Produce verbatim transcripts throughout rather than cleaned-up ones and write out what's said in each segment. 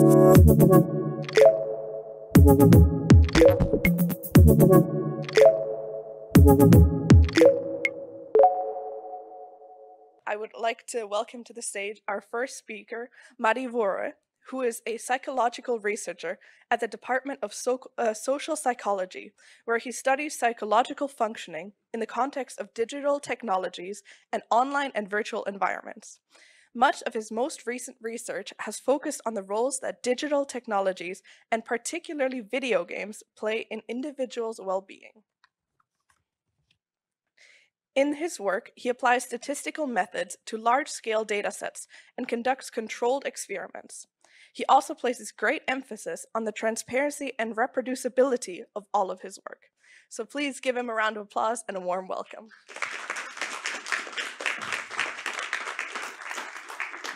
I would like to welcome to the stage our first speaker, Matti Vuorre, who is a psychological researcher at the Department of so uh, Social Psychology, where he studies psychological functioning in the context of digital technologies and online and virtual environments. Much of his most recent research has focused on the roles that digital technologies, and particularly video games, play in individuals' well-being. In his work, he applies statistical methods to large-scale datasets and conducts controlled experiments. He also places great emphasis on the transparency and reproducibility of all of his work. So please give him a round of applause and a warm welcome.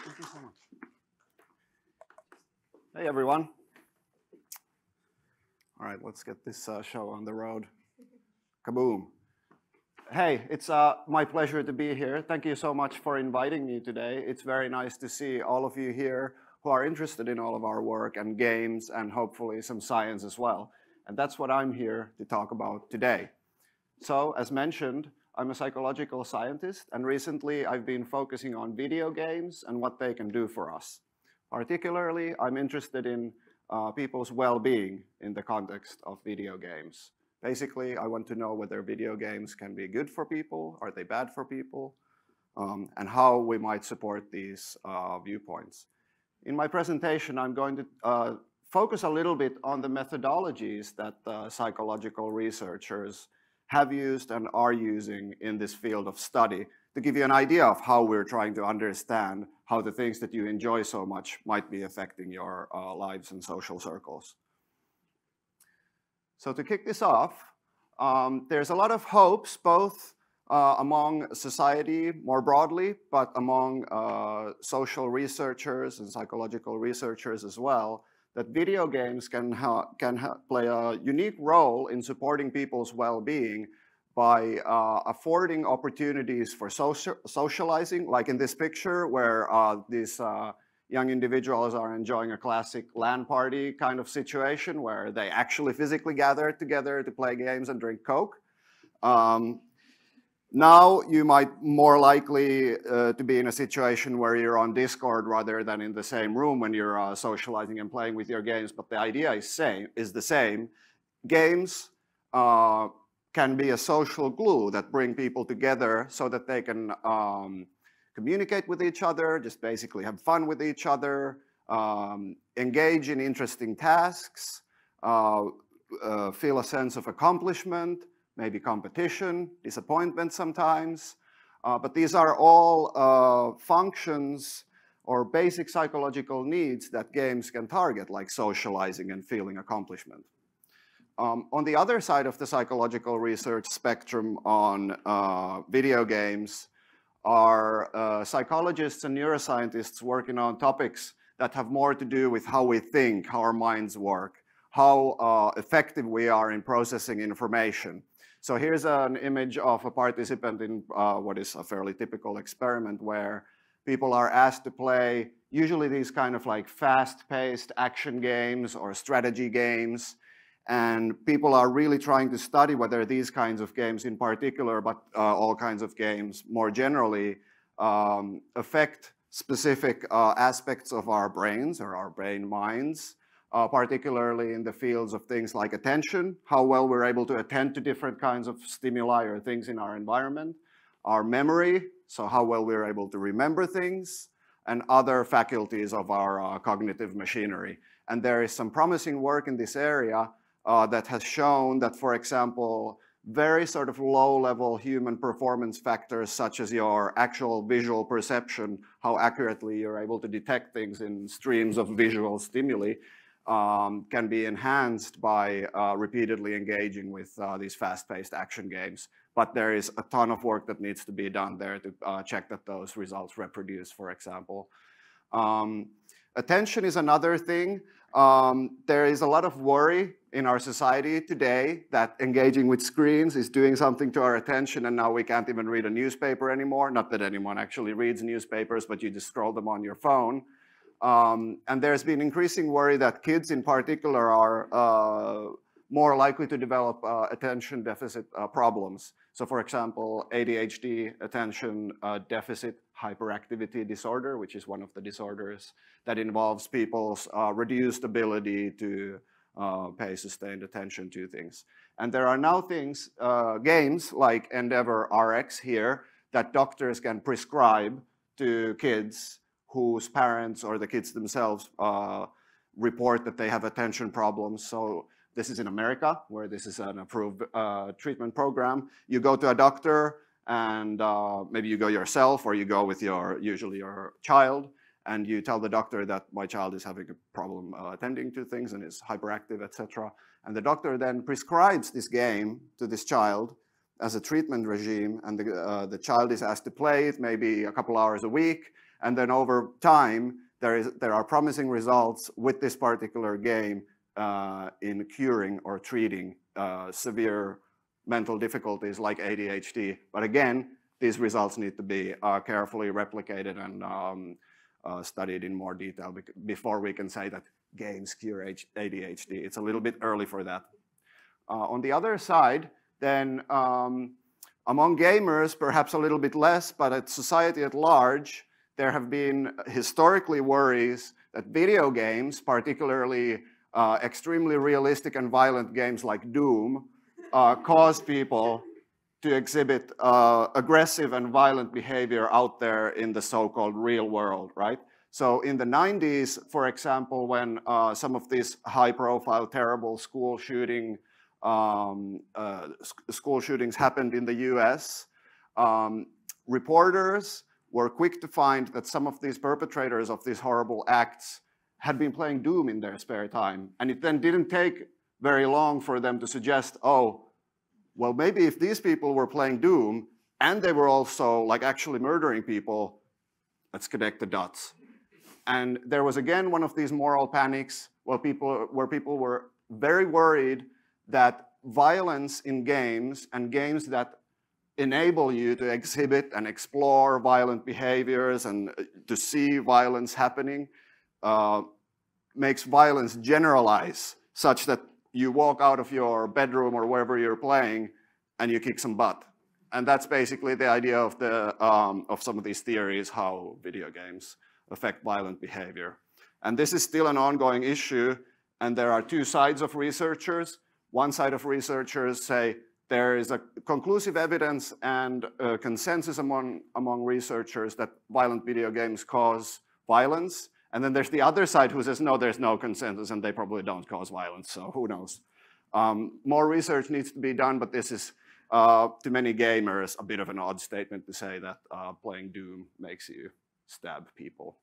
Thank you so much. Hey, everyone. All right, let's get this uh, show on the road. Kaboom. Hey, it's uh, my pleasure to be here. Thank you so much for inviting me today. It's very nice to see all of you here who are interested in all of our work and games and hopefully some science as well. And that's what I'm here to talk about today. So, as mentioned, I'm a psychological scientist, and recently I've been focusing on video games and what they can do for us. Particularly, I'm interested in uh, people's well-being in the context of video games. Basically, I want to know whether video games can be good for people, are they bad for people, um, and how we might support these uh, viewpoints. In my presentation, I'm going to uh, focus a little bit on the methodologies that uh, psychological researchers have used and are using in this field of study to give you an idea of how we're trying to understand how the things that you enjoy so much might be affecting your uh, lives and social circles. So to kick this off, um, there's a lot of hopes both uh, among society more broadly, but among uh, social researchers and psychological researchers as well, that video games can, ha can ha play a unique role in supporting people's well-being by uh, affording opportunities for socia socializing, like in this picture where uh, these uh, young individuals are enjoying a classic LAN party kind of situation where they actually physically gather together to play games and drink Coke. Um, Now you might more likely uh, to be in a situation where you're on Discord rather than in the same room when you're uh, socializing and playing with your games, but the idea is, same, is the same. Games uh, can be a social glue that bring people together so that they can um, communicate with each other, just basically have fun with each other, um, engage in interesting tasks, uh, uh, feel a sense of accomplishment, maybe competition, disappointment sometimes, uh, but these are all uh, functions or basic psychological needs that games can target, like socializing and feeling accomplishment. Um, on the other side of the psychological research spectrum on uh, video games are uh, psychologists and neuroscientists working on topics that have more to do with how we think, how our minds work, how uh, effective we are in processing information. So here's an image of a participant in uh, what is a fairly typical experiment where people are asked to play usually these kind of like fast-paced action games or strategy games, and people are really trying to study whether these kinds of games in particular, but uh, all kinds of games more generally, um, affect specific uh, aspects of our brains or our brain minds. Uh, particularly in the fields of things like attention, how well we're able to attend to different kinds of stimuli or things in our environment, our memory, so how well we're able to remember things, and other faculties of our uh, cognitive machinery. And there is some promising work in this area uh, that has shown that, for example, very sort of low-level human performance factors such as your actual visual perception, how accurately you're able to detect things in streams of visual stimuli, Um, can be enhanced by uh, repeatedly engaging with uh, these fast-paced action games. But there is a ton of work that needs to be done there to uh, check that those results reproduce, for example. Um, attention is another thing. Um, there is a lot of worry in our society today that engaging with screens is doing something to our attention, and now we can't even read a newspaper anymore. Not that anyone actually reads newspapers, but you just scroll them on your phone. Um, and there's been increasing worry that kids in particular are uh, more likely to develop uh, attention deficit uh, problems. So for example, A D H D, attention uh, deficit hyperactivity disorder, which is one of the disorders that involves people's uh, reduced ability to uh, pay sustained attention to things. And there are now things, uh, games like Endeavor R X here, that doctors can prescribe to kids whose parents or the kids themselves uh, report that they have attention problems. So this is in America, where this is an approved uh, treatment program. You go to a doctor, and uh, maybe you go yourself, or you go with your, usually your child, and you tell the doctor that my child is having a problem uh, attending to things and is hyperactive, et cetera. And the doctor then prescribes this game to this child as a treatment regime, and the, uh, the child is asked to play it maybe a couple hours a week, and then over time there is there are promising results with this particular game uh, in curing or treating uh, severe mental difficulties like A D H D. But again, these results need to be uh, carefully replicated and um, uh, studied in more detail before we can say that games cure A D H D. It's a little bit early for that. Uh, on the other side, then um, among gamers, perhaps a little bit less, but at society at large, there have been historically worries that video games, particularly uh, extremely realistic and violent games like Doom, uh, cause people to exhibit uh, aggressive and violent behavior out there in the so-called real world, right? So in the nineties, for example, when uh, some of these high-profile, terrible school shooting Um, uh, sc school shootings happened in the U S, um, reporters were quick to find that some of these perpetrators of these horrible acts had been playing Doom in their spare time. And it then didn't take very long for them to suggest, oh, well, maybe if these people were playing Doom and they were also like actually murdering people, let's connect the dots. And there was again one of these moral panics where people, where people were very worried that violence in games and games that enable you to exhibit and explore violent behaviors and to see violence happening uh, makes violence generalize such that you walk out of your bedroom or wherever you're playing and you kick some butt. And that's basically the idea of, the, um, of some of these theories, how video games affect violent behavior. And this is still an ongoing issue, and there are two sides of researchers. One side of researchers say there is a conclusive evidence and a consensus among, among researchers that violent video games cause violence. And then there's the other side who says, no, there's no consensus and they probably don't cause violence, so who knows. Um, more research needs to be done, but this is, uh, to many gamers, a bit of an odd statement to say that uh, playing Doom makes you stab people.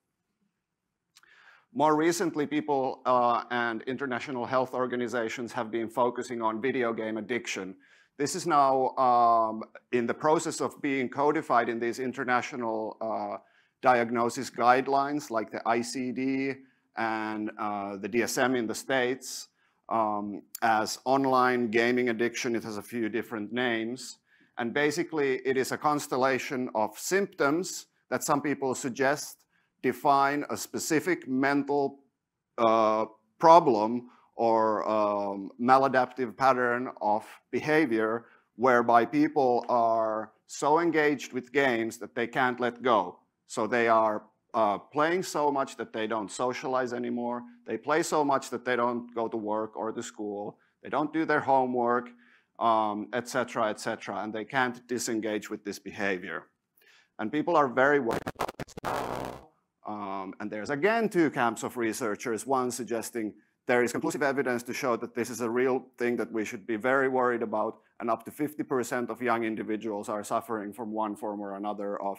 More recently, people uh, and international health organizations have been focusing on video game addiction. This is now um, in the process of being codified in these international uh, diagnosis guidelines like the I C D and uh, the D S M in the States um, as online gaming addiction. It has a few different names. And basically, it is a constellation of symptoms that some people suggest define a specific mental uh, problem or um, maladaptive pattern of behavior whereby people are so engaged with games that they can't let go. So they are uh, playing so much that they don't socialize anymore. They play so much that they don't go to work or to school. They don't do their homework, um, et cetera, et cetera. And they can't disengage with this behavior. And people are very worried about this now. Um, and there's again two camps of researchers, one suggesting there is conclusive evidence to show that this is a real thing that we should be very worried about, and up to fifty percent of young individuals are suffering from one form or another of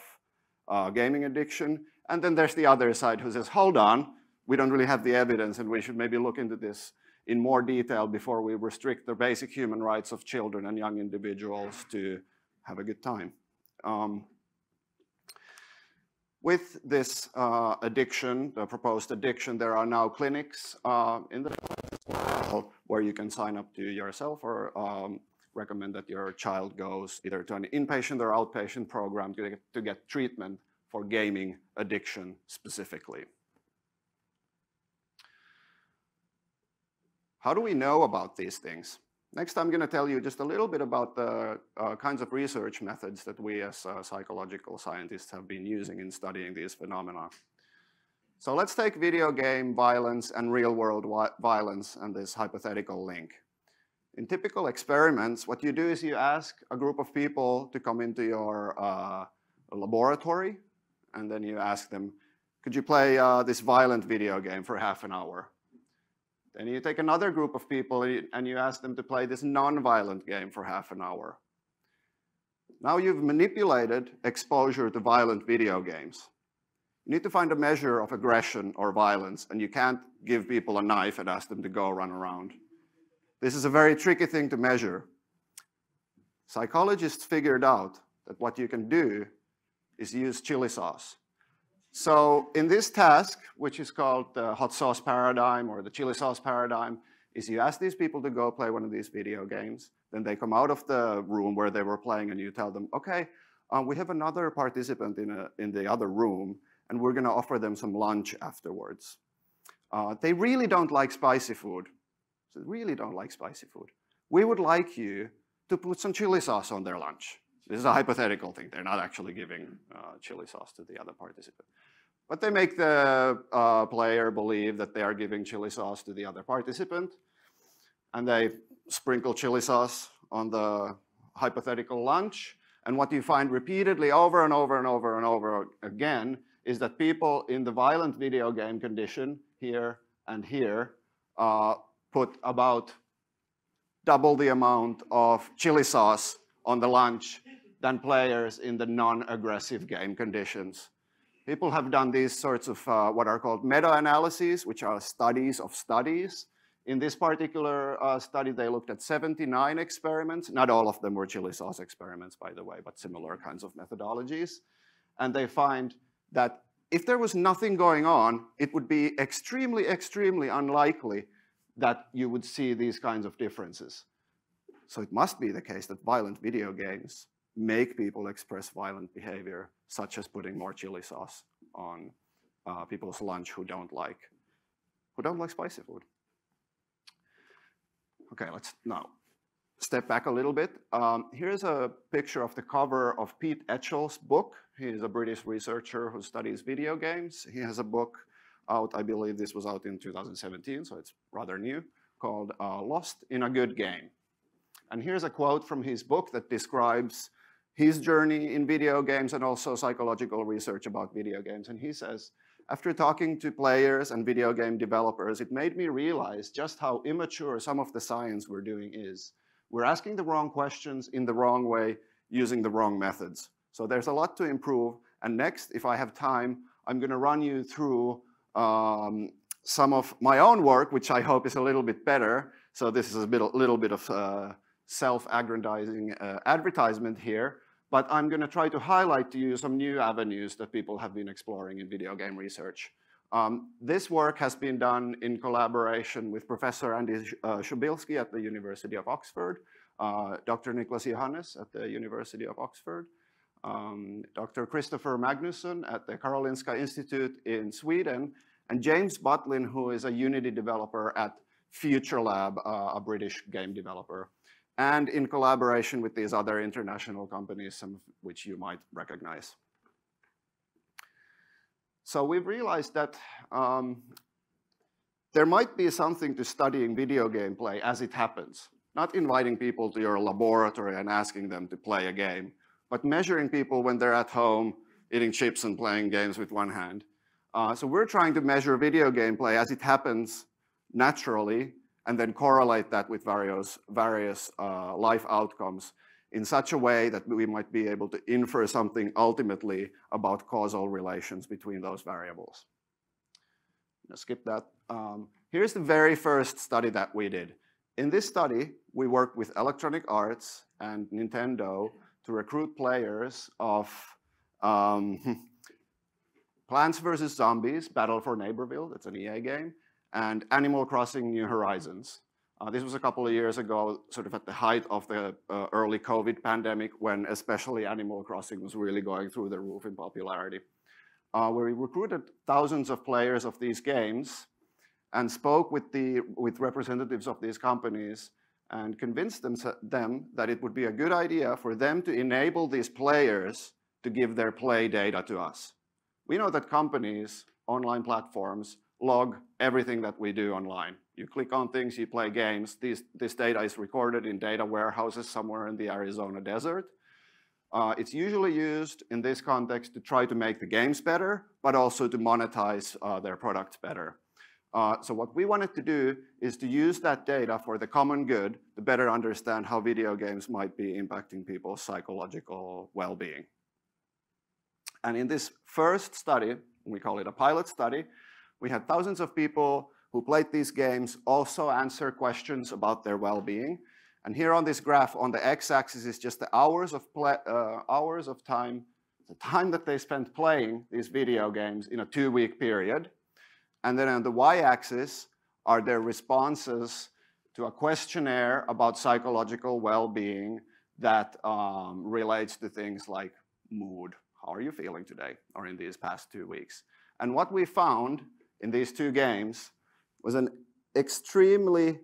uh, gaming addiction. And then there's the other side who says, hold on, we don't really have the evidence and we should maybe look into this in more detail before we restrict the basic human rights of children and young individuals to have a good time. Um, With this uh, addiction, the proposed addiction, there are now clinics uh, in the world where you can sign up to yourself or um, recommend that your child goes either to an inpatient or outpatient program to get, to get treatment for gaming addiction specifically. How do we know about these things? Next, I'm going to tell you just a little bit about the uh, kinds of research methods that we as uh, psychological scientists have been using in studying these phenomena. So let's take video game violence and real-world violence and this hypothetical link. In typical experiments, what you do is you ask a group of people to come into your uh, laboratory, and then you ask them, could you play uh, this violent video game for half an hour? Then you take another group of people and you ask them to play this non-violent game for half an hour. Now you've manipulated exposure to violent video games. You need to find a measure of aggression or violence, and you can't give people a knife and ask them to go run around. This is a very tricky thing to measure. Psychologists figured out that what you can do is use chili sauce. So in this task, which is called the hot sauce paradigm or the chili sauce paradigm, is you ask these people to go play one of these video games. Then they come out of the room where they were playing and you tell them, okay, um, we have another participant in, a, in the other room and we're gonna offer them some lunch afterwards. Uh, they really don't like spicy food. So they really don't like spicy food. We would like you to put some chili sauce on their lunch. This is a hypothetical thing. They're not actually giving uh, chili sauce to the other participant. But they make the uh, player believe that they are giving chili sauce to the other participant. And they sprinkle chili sauce on the hypothetical lunch. And what you find repeatedly over and over and over and over again is that people in the violent video game condition here and here uh, put about double the amount of chili sauce on the lunch than players in the non-aggressive game conditions. People have done these sorts of uh, what are called meta-analyses, which are studies of studies. In this particular uh, study, they looked at seventy-nine experiments. Not all of them were chili sauce experiments, by the way, but similar kinds of methodologies. And they find that if there was nothing going on, it would be extremely, extremely unlikely that you would see these kinds of differences. So it must be the case that violent video games make people express violent behavior, such as putting more chili sauce on uh, people's lunch who don't like, who don't like spicy food. Okay, let's now step back a little bit. Um, here's a picture of the cover of Pete Etchell's book. He is a British researcher who studies video games. He has a book out, I believe this was out in two thousand seventeen, so it's rather new, called uh, Lost in a Good Game. And here's a quote from his book that describes his journey in video games and also psychological research about video games. And he says, after talking to players and video game developers, it made me realize just how immature some of the science we're doing is. We're asking the wrong questions in the wrong way, using the wrong methods. So there's a lot to improve. And next, if I have time, I'm going to run you through um, some of my own work, which I hope is a little bit better. So this is a bit, a little bit of uh, self-aggrandizing uh, advertisement here, but I'm going to try to highlight to you some new avenues that people have been exploring in video game research. Um, this work has been done in collaboration with Professor Andy uh, Schubilski at the University of Oxford, uh, Doctor Nicholas Johannes at the University of Oxford, um, Doctor Christopher Magnusson at the Karolinska Institute in Sweden, and James Butlin, who is a Unity developer at Future Lab, uh, a British game developer. And in collaboration with these other international companies, some of which you might recognize. So we've realized that um, there might be something to studying video game play as it happens. Not inviting people to your laboratory and asking them to play a game, but measuring people when they're at home, eating chips and playing games with one hand. Uh, so we're trying to measure video game play as it happens naturally, and then correlate that with various, various uh, life outcomes in such a way that we might be able to infer something ultimately about causal relations between those variables. Now skip that. Um, here's the very first study that we did. In this study, we worked with Electronic Arts and Nintendo to recruit players of um, Plants versus Zombies, Battle for Neighborville, that's an E A game, and Animal Crossing New Horizons. Uh, this was a couple of years ago, sort of at the height of the uh, early COVID pandemic, when especially Animal Crossing was really going through the roof in popularity. Uh, where we recruited thousands of players of these games, and spoke with, the, with representatives of these companies and convinced them, them that it would be a good idea for them to enable these players to give their play data to us. We know that companies, online platforms, log everything that we do online. You click on things, you play games. These, this data is recorded in data warehouses somewhere in the Arizona desert. Uh, it's usually used in this context to try to make the games better, but also to monetize uh, their products better. Uh, so what we wanted to do is to use that data for the common good to better understand how video games might be impacting people's psychological well-being. And in this first study, we call it a pilot study, we had thousands of people who played these games also answer questions about their well-being. And here on this graph, on the x-axis is just the hours of, play, uh, hours of time, the time that they spent playing these video games in a two-week period. And then on the y-axis are their responses to a questionnaire about psychological well-being that um, relates to things like mood. How are you feeling today or in these past two weeks? And what we found in these two games was an extremely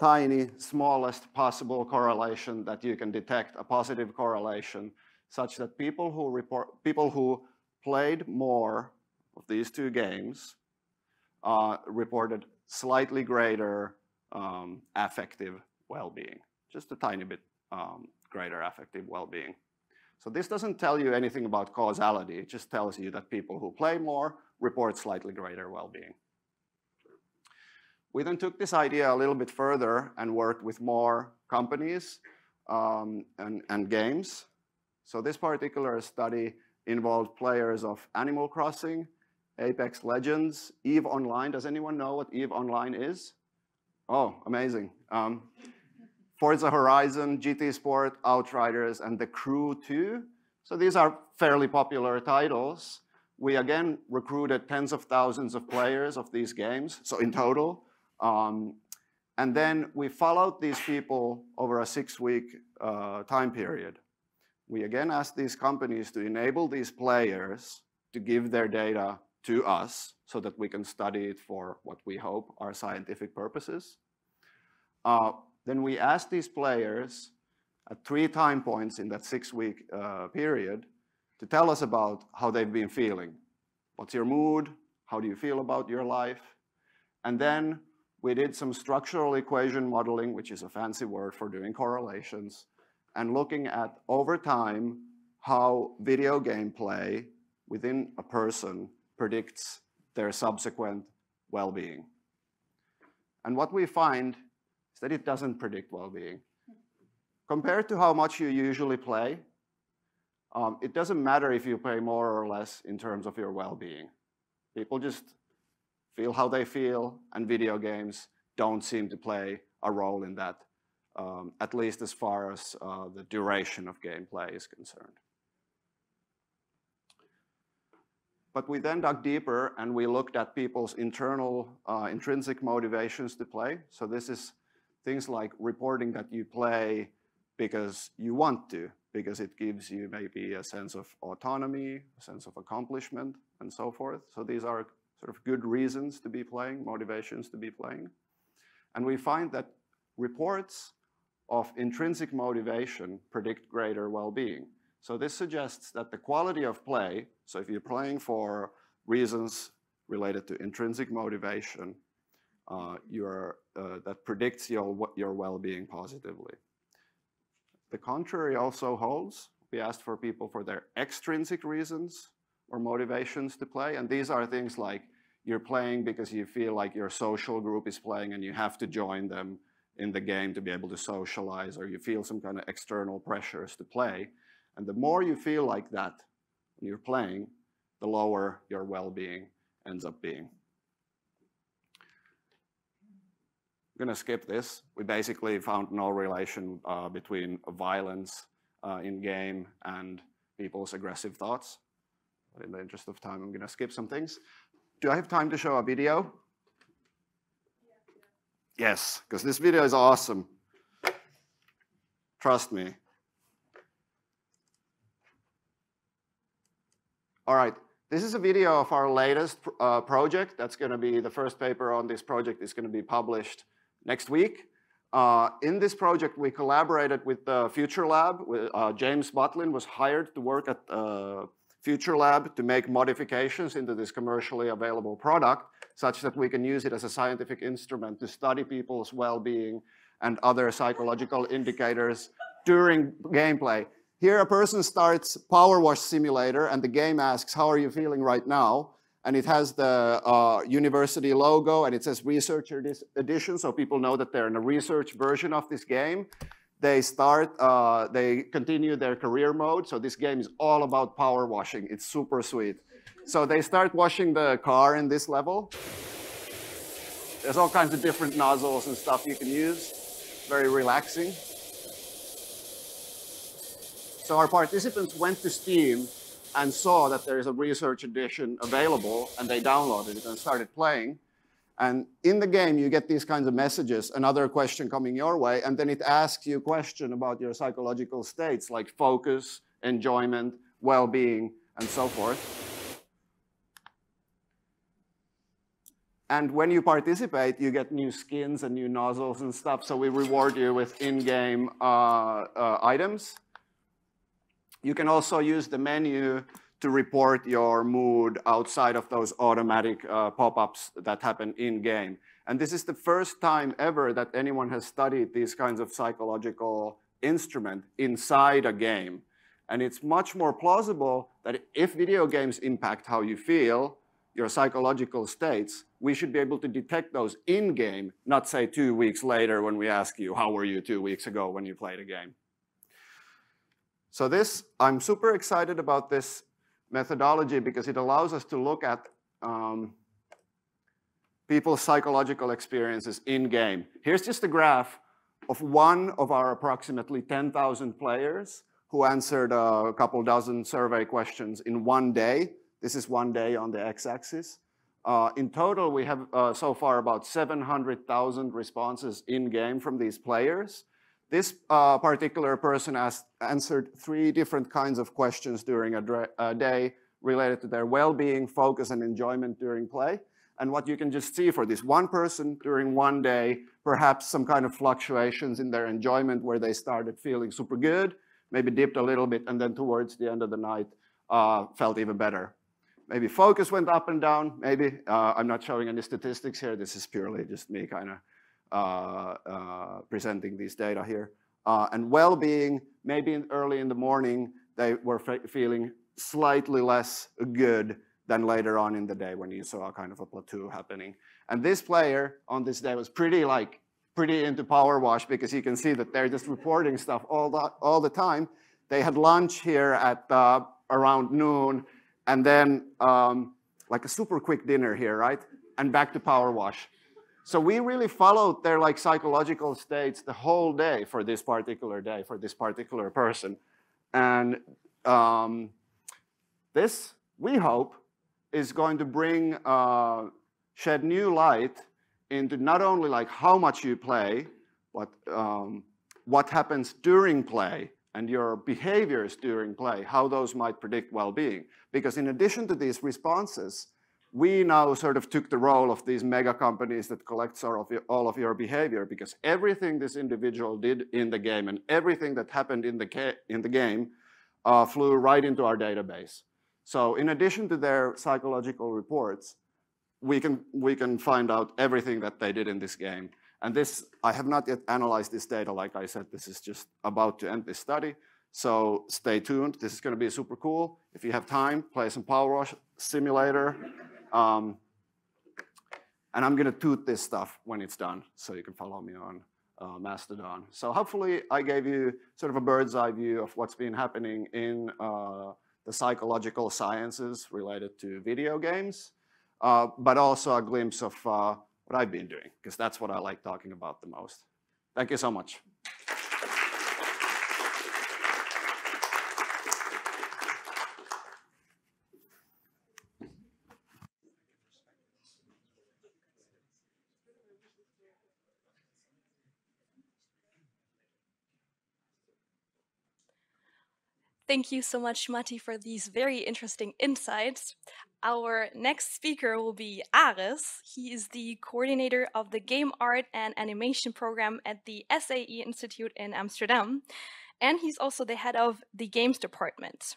tiny, smallest possible correlation that you can detect, a positive correlation, such that people who, report, people who played more of these two games uh, reported slightly greater um, affective well-being, just a tiny bit um, greater affective well-being. So this doesn't tell you anything about causality. It just tells you that people who play more report slightly greater well-being. We then took this idea a little bit further and worked with more companies um, and, and games. So this particular study involved players of Animal Crossing, Apex Legends, Eve Online. Does anyone know what Eve Online is? Oh, amazing. Um, Forza Horizon, G T Sport, Outriders, and The Crew two. So these are fairly popular titles. We again recruited tens of thousands of players of these games, so in total. Um, and then we followed these people over a six-week uh, time period. We again asked these companies to enable these players to give their data to us so that we can study it for what we hope are scientific purposes. Uh, Then we asked these players at three time points in that six-week uh, period to tell us about how they've been feeling. What's your mood? How do you feel about your life? And then we did some structural equation modeling, which is a fancy word for doing correlations, and looking at, over time, how video game play within a person predicts their subsequent well-being. And what we find that it doesn't predict well-being. Compared to how much you usually play, um, it doesn't matter if you play more or less in terms of your well-being. People just feel how they feel, and video games don't seem to play a role in that, um, at least as far as uh, the duration of gameplay is concerned. But we then dug deeper, and we looked at people's internal uh, intrinsic motivations to play. So this is things like reporting that you play because you want to, because it gives you maybe a sense of autonomy, a sense of accomplishment, and so forth. So these are sort of good reasons to be playing, motivations to be playing. And we find that reports of intrinsic motivation predict greater well-being. So this suggests that the quality of play, so if you're playing for reasons related to intrinsic motivation, Uh, your, uh, that predicts your, your well-being positively. The contrary also holds. We asked for people for their extrinsic reasons or motivations to play, and these are things like you're playing because you feel like your social group is playing and you have to join them in the game to be able to socialize, or you feel some kind of external pressures to play. And the more you feel like that when you're playing, the lower your well-being ends up being. I'm going to skip this. We basically found no relation uh, between violence uh, in game and people's aggressive thoughts. But in the interest of time, I'm going to skip some things. Do I have time to show a video? Yeah. Yes, because this video is awesome. Trust me. All right, This is a video of our latest uh, project. That's going to be the first paper on this project is going to be published next week. Uh, in this project, we collaborated with the Future Lab. Uh, James Butlin was hired to work at uh, Future Lab to make modifications into this commercially available product, such that we can use it as a scientific instrument to study people's well-being and other psychological indicators during gameplay. Here a person starts Power Wash Simulator and the game asks, how are you feeling right now? And it has the uh, university logo and it says researcher edition, so people know that they're in a research version of this game. They start, uh, they continue their career mode, so this game is all about power washing. It's super sweet. So they start washing the car in this level. There's all kinds of different nozzles and stuff you can use. Very relaxing. So our participants went to Steam and saw that there is a research edition available, and they downloaded it and started playing. And in the game, you get these kinds of messages, another question coming your way, and then it asks you a question about your psychological states, like focus, enjoyment, well-being, and so forth. And when you participate, you get new skins and new nozzles and stuff, so we reward you with in-game uh, uh, items. You can also use the menu to report your mood outside of those automatic uh, pop-ups that happen in-game. And this is the first time ever that anyone has studied these kinds of psychological instrument inside a game. And it's much more plausible that if video games impact how you feel, your psychological states, we should be able to detect those in-game, not say two weeks later when we ask you, how were you two weeks ago when you played a game? So this, I'm super excited about this methodology because it allows us to look at um, people's psychological experiences in-game. Here's just a graph of one of our approximately ten thousand players who answered a couple dozen survey questions in one day. This is one day on the x-axis. Uh, in total, we have uh, so far about seven hundred thousand responses in-game from these players. This uh, particular person asked, answered three different kinds of questions during a, a day related to their well-being, focus, and enjoyment during play. And what you can just see for this one person during one day, perhaps some kind of fluctuations in their enjoyment where they started feeling super good, maybe dipped a little bit, and then towards the end of the night uh, felt even better. Maybe focus went up and down, maybe. Uh, I'm not showing any statistics here. This is purely just me kind of Uh, uh, presenting these data here. Uh, and well-being, maybe in early in the morning, they were feeling slightly less good than later on in the day when you saw a kind of a plateau happening. And this player on this day was pretty like, pretty into power wash because you can see that they're just reporting stuff all the, all the time. They had lunch here at uh, around noon and then um, like a super quick dinner here, right? And back to power wash. So we really followed their like psychological states the whole day for this particular day, for this particular person. And um, this, we hope, is going to bring, uh, shed new light into not only like how much you play, but um, what happens during play and your behaviors during play, how those might predict well-being. Because in addition to these responses, we now sort of took the role of these mega companies that collect sort of your, all of your behavior because everything this individual did in the game and everything that happened in the, in the game uh, flew right into our database. So in addition to their psychological reports, we can, we can find out everything that they did in this game. And this, I have not yet analyzed this data. Like I said, this is just about to end this study. So stay tuned. This is going to be super cool. If you have time, play some Power Wash Simulator. Um, and I'm going to toot this stuff when it's done, so you can follow me on uh, Mastodon. So hopefully I gave you sort of a bird's eye view of what's been happening in uh, the psychological sciences related to video games, uh, but also a glimpse of uh, what I've been doing, because that's what I like talking about the most. Thank you so much. Thank you so much, Matti, for these very interesting insights. Our next speaker will be Aris. He is the coordinator of the Game Art and Animation program at the S A E Institute in Amsterdam, and he's also the head of the Games Department.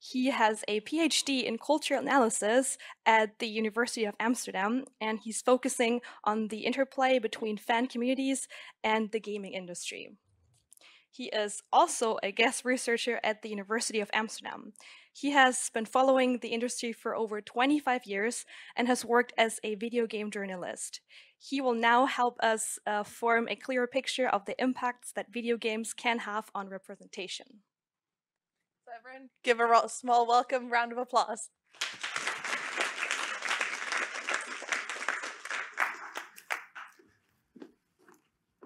He has a PhD in cultural analysis at the University of Amsterdam, and he's focusing on the interplay between fan communities and the gaming industry. He is also a guest researcher at the University of Amsterdam. He has been following the industry for over twenty-five years and has worked as a video game journalist. He will now help us uh, form a clearer picture of the impacts that video games can have on representation. So everyone, give a small welcome round of applause.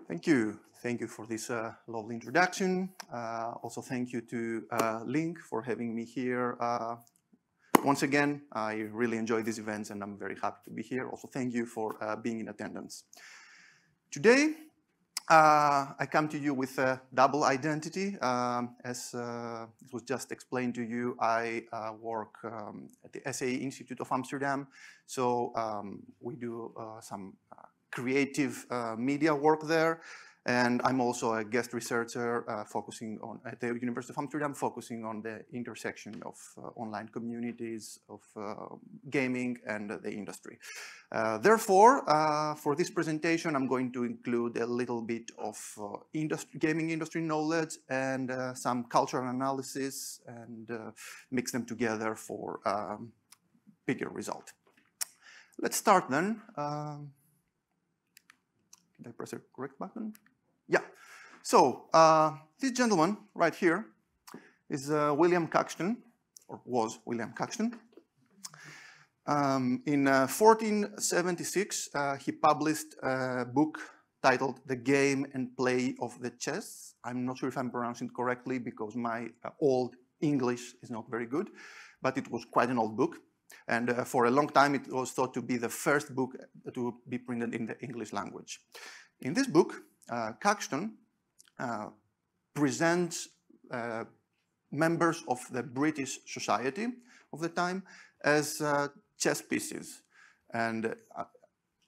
Thank you. Thank you for this uh, lovely introduction. Uh, also thank you to uh, Link for having me here. Uh, once again, I really enjoy these events and I'm very happy to be here. Also thank you for uh, being in attendance. Today, uh, I come to you with a double identity. Um, as uh, it was just explained to you, I uh, work um, at the S A E Institute of Amsterdam. So um, we do uh, some creative uh, media work there. And I'm also a guest researcher uh, focusing on, at the University of Amsterdam, focusing on the intersection of uh, online communities, of uh, gaming and uh, the industry. Uh, therefore, uh, for this presentation, I'm going to include a little bit of uh, industry, gaming industry knowledge and uh, some cultural analysis and uh, mix them together for a um, bigger result. Let's start then. Uh, did I press the correct button? Yeah, so uh, this gentleman right here is uh, William Caxton, or was William Caxton. Um, in uh, fourteen seventy-six, uh, he published a book titled The Game and Play of the Chess. I'm not sure if I'm pronouncing it correctly because my uh, old English is not very good, but it was quite an old book. And uh, for a long time, it was thought to be the first book to be printed in the English language. In this book, Uh, Caxton uh, presents uh, members of the British society of the time as uh, chess pieces and uh,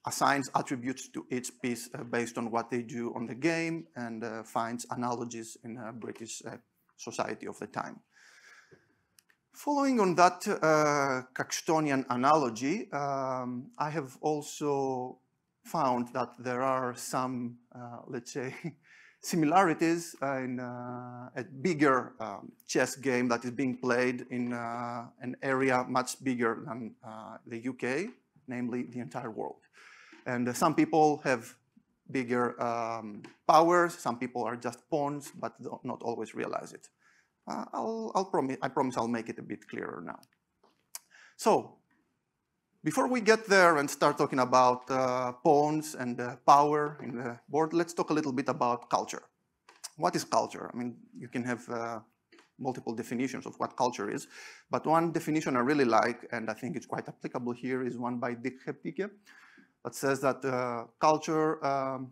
assigns attributes to each piece uh, based on what they do on the game and uh, finds analogies in uh, British uh, society of the time. Following on that uh, Caxtonian analogy, um, I have also found that there are some, uh, let's say, similarities uh, in uh, a bigger um, chess game that is being played in uh, an area much bigger than uh, the U K, namely the entire world. And uh, some people have bigger um, powers, some people are just pawns, but not always realize it. Uh, I'll, I'll promise, I promise I'll make it a bit clearer now. So, before we get there and start talking about uh, pawns and uh, power in the board, let's talk a little bit about culture. What is culture? I mean, you can have uh, multiple definitions of what culture is, but one definition I really like, and I think it's quite applicable here, is one by Dick Hepticke that says that uh, culture um,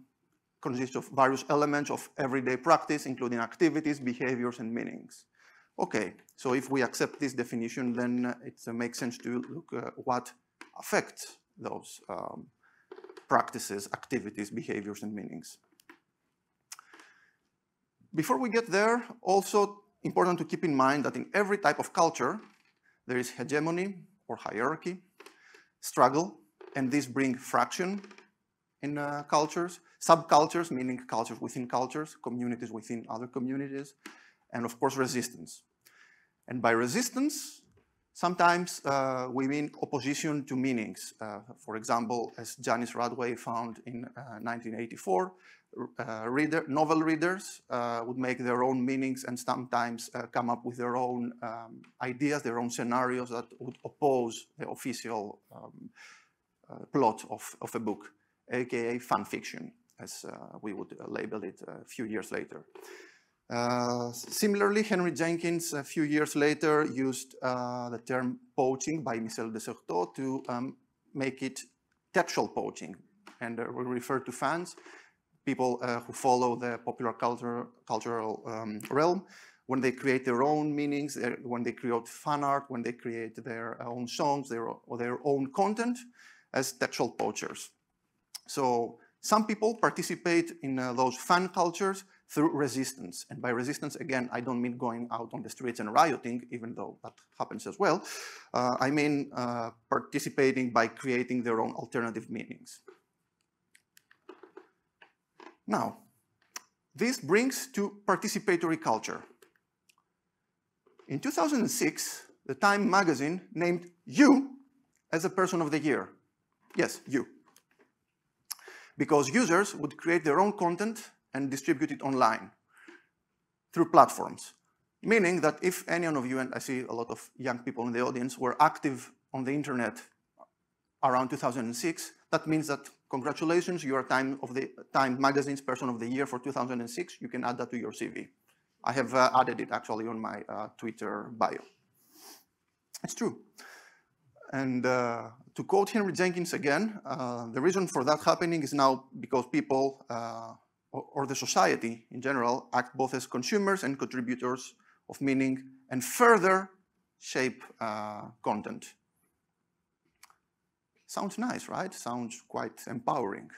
consists of various elements of everyday practice, including activities, behaviors, and meanings. Okay, so if we accept this definition, then it uh, makes sense to look uh, what affect those um, practices, activities, behaviors, and meanings. Before we get there, also important to keep in mind that in every type of culture, there is hegemony or hierarchy, struggle, and these bring fraction in uh, cultures, subcultures, meaning cultures within cultures, communities within other communities, and of course resistance. And by resistance, sometimes uh, we mean opposition to meanings. Uh, for example, as Janice Radway found in uh, nineteen eighty-four, uh, reader, novel readers uh, would make their own meanings and sometimes uh, come up with their own um, ideas, their own scenarios that would oppose the official um, uh, plot of, of a book, aka fan fiction, as uh, we would label it a few years later. Uh, similarly, Henry Jenkins, a few years later, used uh, the term poaching by Michel Desserteaux to um, make it textual poaching, and uh, we refer to fans, people uh, who follow the popular culture, cultural um, realm, when they create their own meanings, when they create fan art, when they create their own songs, their, or their own content as textual poachers. So some people participate in uh, those fan cultures through resistance. And by resistance, again, I don't mean going out on the streets and rioting, even though that happens as well. Uh, I mean uh, participating by creating their own alternative meanings. Now, this brings to participatory culture. In two thousand six, the Time Magazine named you as a person of the year. Yes, you. Because users would create their own content and distribute it online through platforms. Meaning that if any one of you, and I see a lot of young people in the audience, were active on the internet around two thousand six, that means that congratulations, you are Time, of the, Time Magazine's Person of the Year for two thousand six. You can add that to your C V. I have uh, added it actually on my uh, Twitter bio. It's true. And uh, to quote Henry Jenkins again, uh, the reason for that happening is now because people, uh, or the society in general, act both as consumers and contributors of meaning and further shape uh, content. Sounds nice, right? Sounds quite empowering.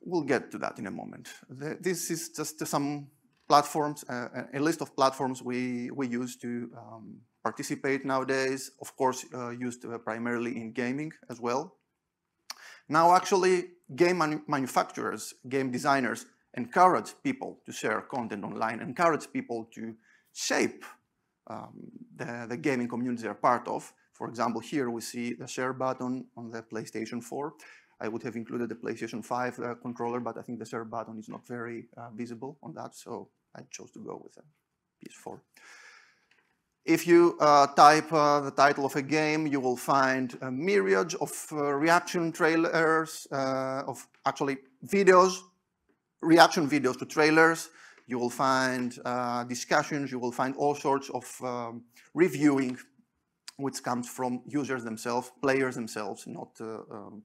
We'll get to that in a moment. The, this is just some platforms, uh, a list of platforms we, we use to um, participate nowadays, of course uh, used uh, primarily in gaming as well. Now actually, game man manufacturers, game designers encourage people to share content online, encourage people to shape um, the, the gaming community they're part of. For example, here we see the share button on the PlayStation four. I would have included the PlayStation five uh, controller, but I think the share button is not very uh, visible on that, so I chose to go with a P S four. If you uh, type uh, the title of a game, you will find a myriad of uh, reaction trailers, uh, of actually videos, reaction videos to trailers. You will find uh, discussions, you will find all sorts of um, reviewing, which comes from users themselves, players themselves, not uh, um,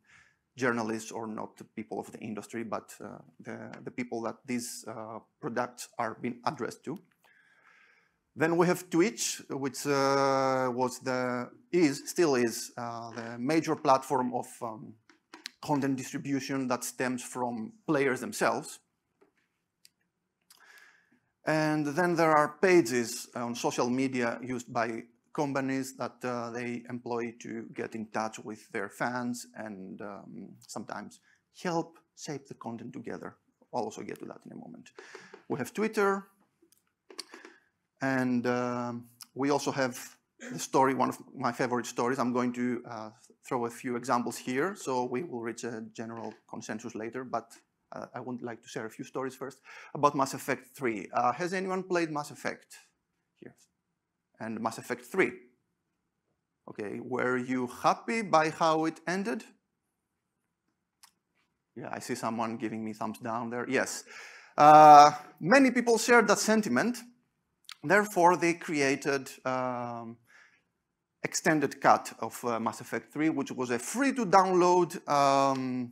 journalists or not people of the industry, but uh, the, the people that these uh, products are being addressed to. Then we have Twitch, which uh, was the, is, still is uh, the major platform of um, content distribution that stems from players themselves. And then there are pages on social media used by companies that uh, they employ to get in touch with their fans and um, sometimes help shape the content together. I'll also get to that in a moment. We have Twitter, and uh, we also have the story, one of my favorite stories. I'm going to uh, throw a few examples here, so we will reach a general consensus later, but uh, I would like to share a few stories first about Mass Effect three. Uh, has anyone played Mass Effect here? And Mass Effect three. Okay, were you happy by how it ended? Yeah, I see someone giving me thumbs down there. Yes. Uh, many people shared that sentiment. Therefore, they created um, extended cut of uh, Mass Effect three, which was a free-to-download um,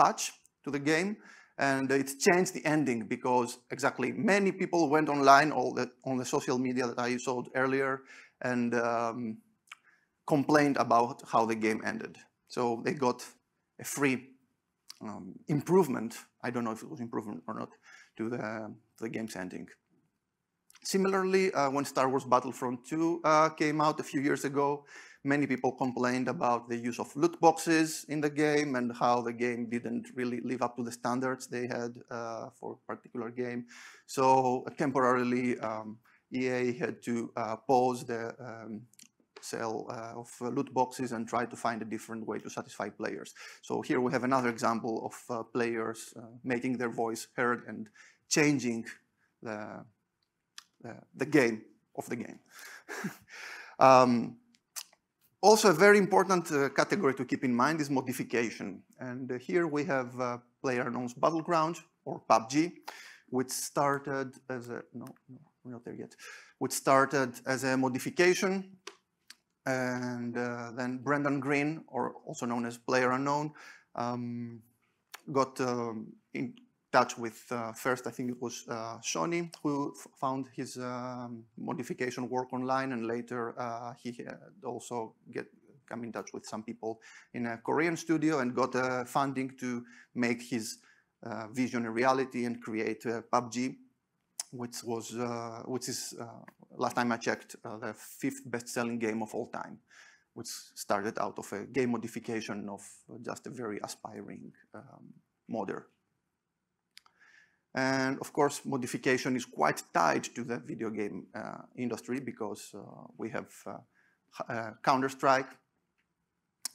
patch to the game. And it changed the ending because exactly many people went online all the, on the social media that I showed earlier and um, complained about how the game ended. So they got a free um, improvement, I don't know if it was improvement or not, to the, to the game's ending. Similarly, uh, when Star Wars Battlefront two uh, came out a few years ago, many people complained about the use of loot boxes in the game and how the game didn't really live up to the standards they had uh, for a particular game. So uh, temporarily, um, E A had to uh, pause the um, sale uh, of uh, loot boxes and try to find a different way to satisfy players. So here we have another example of uh, players uh, making their voice heard and changing the, uh, the game of the game. um, Also, a very important uh, category to keep in mind is modification. And uh, here we have uh, PlayerUnknown's Battleground, or P U B G, which started as a, no, no, we're not there yet, which started as a modification. And uh, then Brendan Greene, or also known as PlayerUnknown, um, got um, in, touch with uh, first, I think it was uh, Sony, who f found his um, modification work online, and later uh, he had also get come in touch with some people in a Korean studio and got uh, funding to make his uh, vision a reality and create uh, P U B G, which was uh, which is uh, last time I checked uh, the fifth best-selling game of all time, which started out of a game modification of just a very aspiring um, modder. And of course, modification is quite tied to the video game uh, industry, because uh, we have uh, uh, Counter-Strike,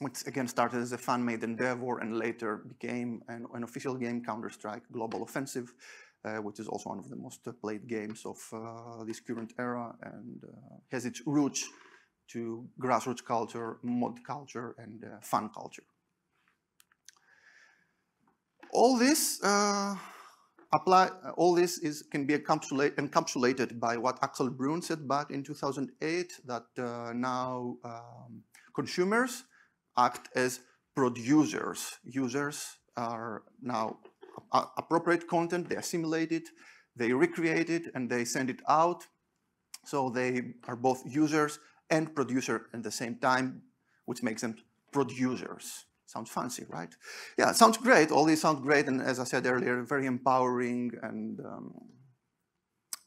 which again started as a fan-made endeavor and later became an, an official game, Counter-Strike Global Offensive, uh, which is also one of the most played games of uh, this current era, and uh, has its roots to grassroots culture, mod culture, and uh, fan culture. All this uh, Apply, uh, all this is, can be encapsulate, encapsulated by what Axel Brun said back in two thousand eight, that uh, now um, consumers act as producers. Users are now uh, appropriate content, they assimilate it, they recreate it, and they send it out. So they are both users and producer at the same time, which makes them producers. Sounds fancy, right? Yeah, it sounds great. All these sound great, and as I said earlier, very empowering and um,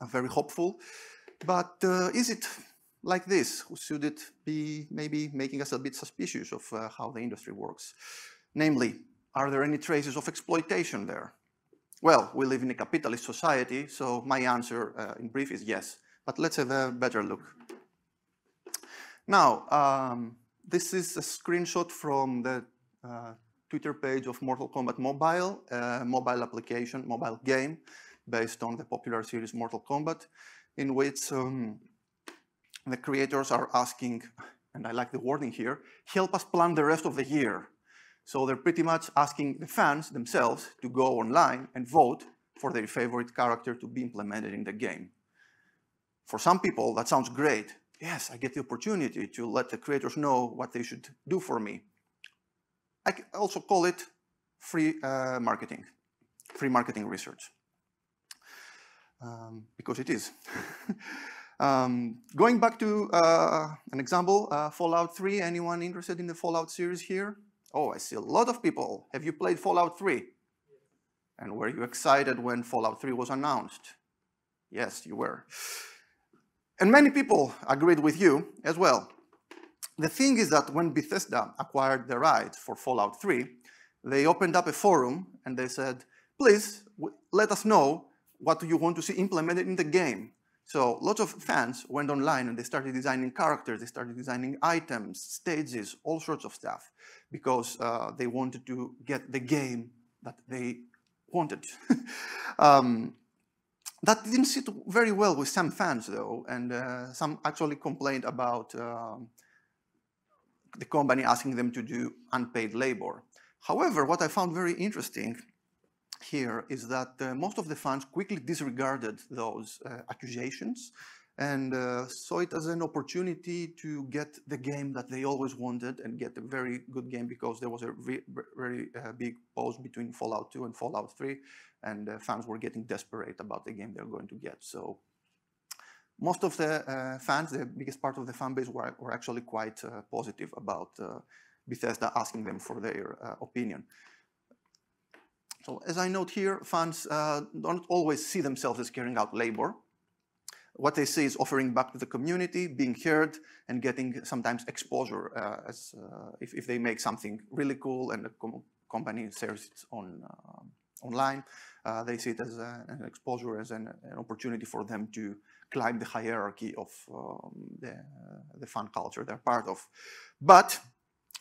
very hopeful. But uh, is it like this? Should it be maybe making us a bit suspicious of uh, how the industry works? Namely, are there any traces of exploitation there? Well, we live in a capitalist society, so my answer uh, in brief is yes. But let's have a better look. Now, um, this is a screenshot from the Uh, Twitter page of Mortal Kombat Mobile, uh, mobile application, mobile game, based on the popular series Mortal Kombat, in which um, the creators are asking, and I like the wording here, help us plan the rest of the year. So they're pretty much asking the fans themselves to go online and vote for their favorite character to be implemented in the game. For some people, that sounds great. Yes, I get the opportunity to let the creators know what they should do for me. I can also call it free uh, marketing, free marketing research, um, because it is. um, going back to uh, an example, uh, Fallout three, anyone interested in the Fallout series here? Oh, I see a lot of people. Have you played Fallout three? Yes. And were you excited when Fallout three was announced? Yes, you were. And many people agreed with you as well. The thing is that when Bethesda acquired the rights for Fallout three, they opened up a forum and they said, please, let us know what you want to see implemented in the game. So lots of fans went online and they started designing characters, they started designing items, stages, all sorts of stuff, because uh, they wanted to get the game that they wanted. um, that didn't sit very well with some fans, though, and uh, some actually complained about uh, the company asking them to do unpaid labor. However, what I found very interesting here is that uh, most of the fans quickly disregarded those uh, accusations and uh, saw it as an opportunity to get the game that they always wanted and get a very good game, because there was a very uh, big pause between Fallout two and Fallout three, and uh, fans were getting desperate about the game they're going to get. So most of the uh, fans, the biggest part of the fan base, were, were actually quite uh, positive about uh, Bethesda asking them for their uh, opinion. So as I note here, fans uh, don't always see themselves as carrying out labor. What they see is offering back to the community, being heard, and getting sometimes exposure uh, as, uh, if, if they make something really cool and the com company shares it on, uh, online. Uh, they see it as a, an exposure, as an, an opportunity for them to climb the hierarchy of um, the, uh, the fan culture they're part of. But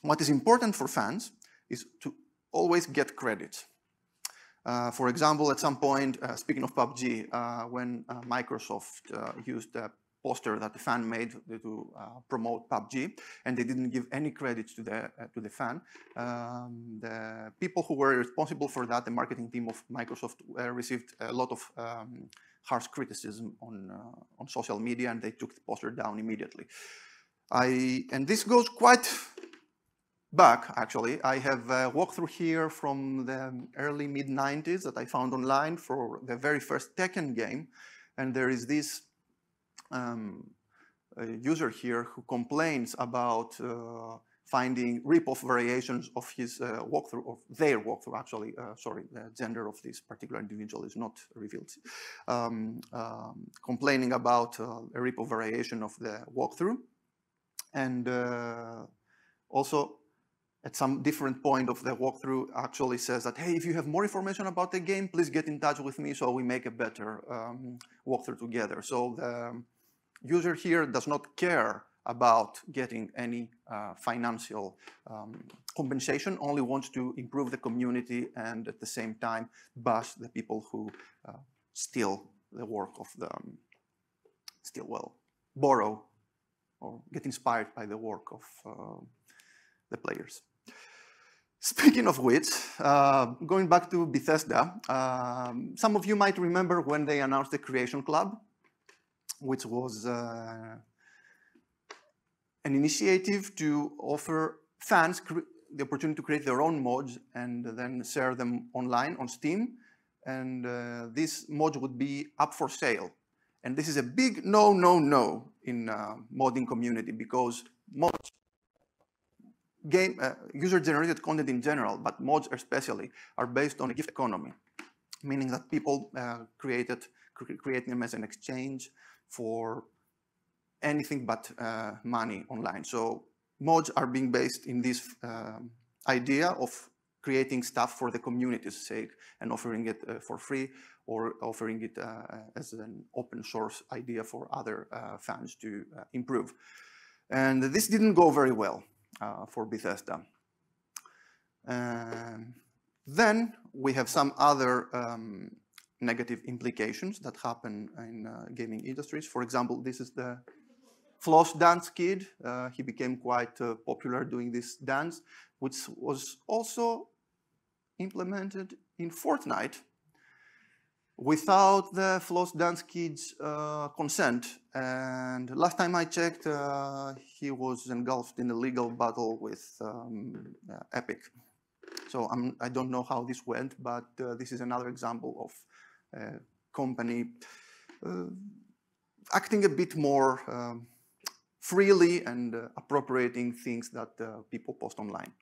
what is important for fans is to always get credit. Uh, for example, at some point, uh, speaking of P U B G, uh, when uh, Microsoft uh, used a poster that the fan made to uh, promote P U B G, and they didn't give any credit to the, uh, to the fan, um, the people who were responsible for that, the marketing team of Microsoft, uh, received a lot of um, harsh criticism on, uh, on social media, and they took the poster down immediately. I, and this goes quite back, actually. I have a walkthrough here from the early mid nineties that I found online for the very first Tekken game. And there is this um, user here who complains about uh, finding rip-off variations of his uh, walkthrough, of their walkthrough, actually. Uh, sorry, the gender of this particular individual is not revealed. Um, um, complaining about uh, a rip-off variation of the walkthrough. And uh, also, at some different point of the walkthrough, actually says that, hey, if you have more information about the game, please get in touch with me so we make a better um, walkthrough together. So the user here does not care about getting any uh, financial um, compensation, only wants to improve the community and at the same time bash the people who uh, steal the work of the, um, steal, well, borrow or get inspired by the work of uh, the players. Speaking of which, uh, going back to Bethesda, um, some of you might remember when they announced the Creation Club, which was uh, an initiative to offer fans the opportunity to create their own mods and then share them online on Steam. And uh, these mods would be up for sale. And this is a big no, no, no in uh, modding community, because mods, game, uh, user-generated content in general, but mods especially, are based on a gift economy, meaning that people uh, created cre create them as an exchange for anything but uh, money online. So mods are being based in this uh, idea of creating stuff for the community's sake and offering it uh, for free, or offering it uh, as an open source idea for other uh, fans to uh, improve. And this didn't go very well Uh, for Bethesda. Um, then we have some other um, negative implications that happen in uh, gaming industries. For example, this is the floss dance kid. Uh, he became quite uh, popular doing this dance, which was also implemented in Fortnite without the floss dance kid's uh, consent. And last time I checked, uh, he was engulfed in a legal battle with um, uh, Epic. So I'm, I don't know how this went, but uh, this is another example of a company uh, acting a bit more um, freely and uh, appropriating things that uh, people post online.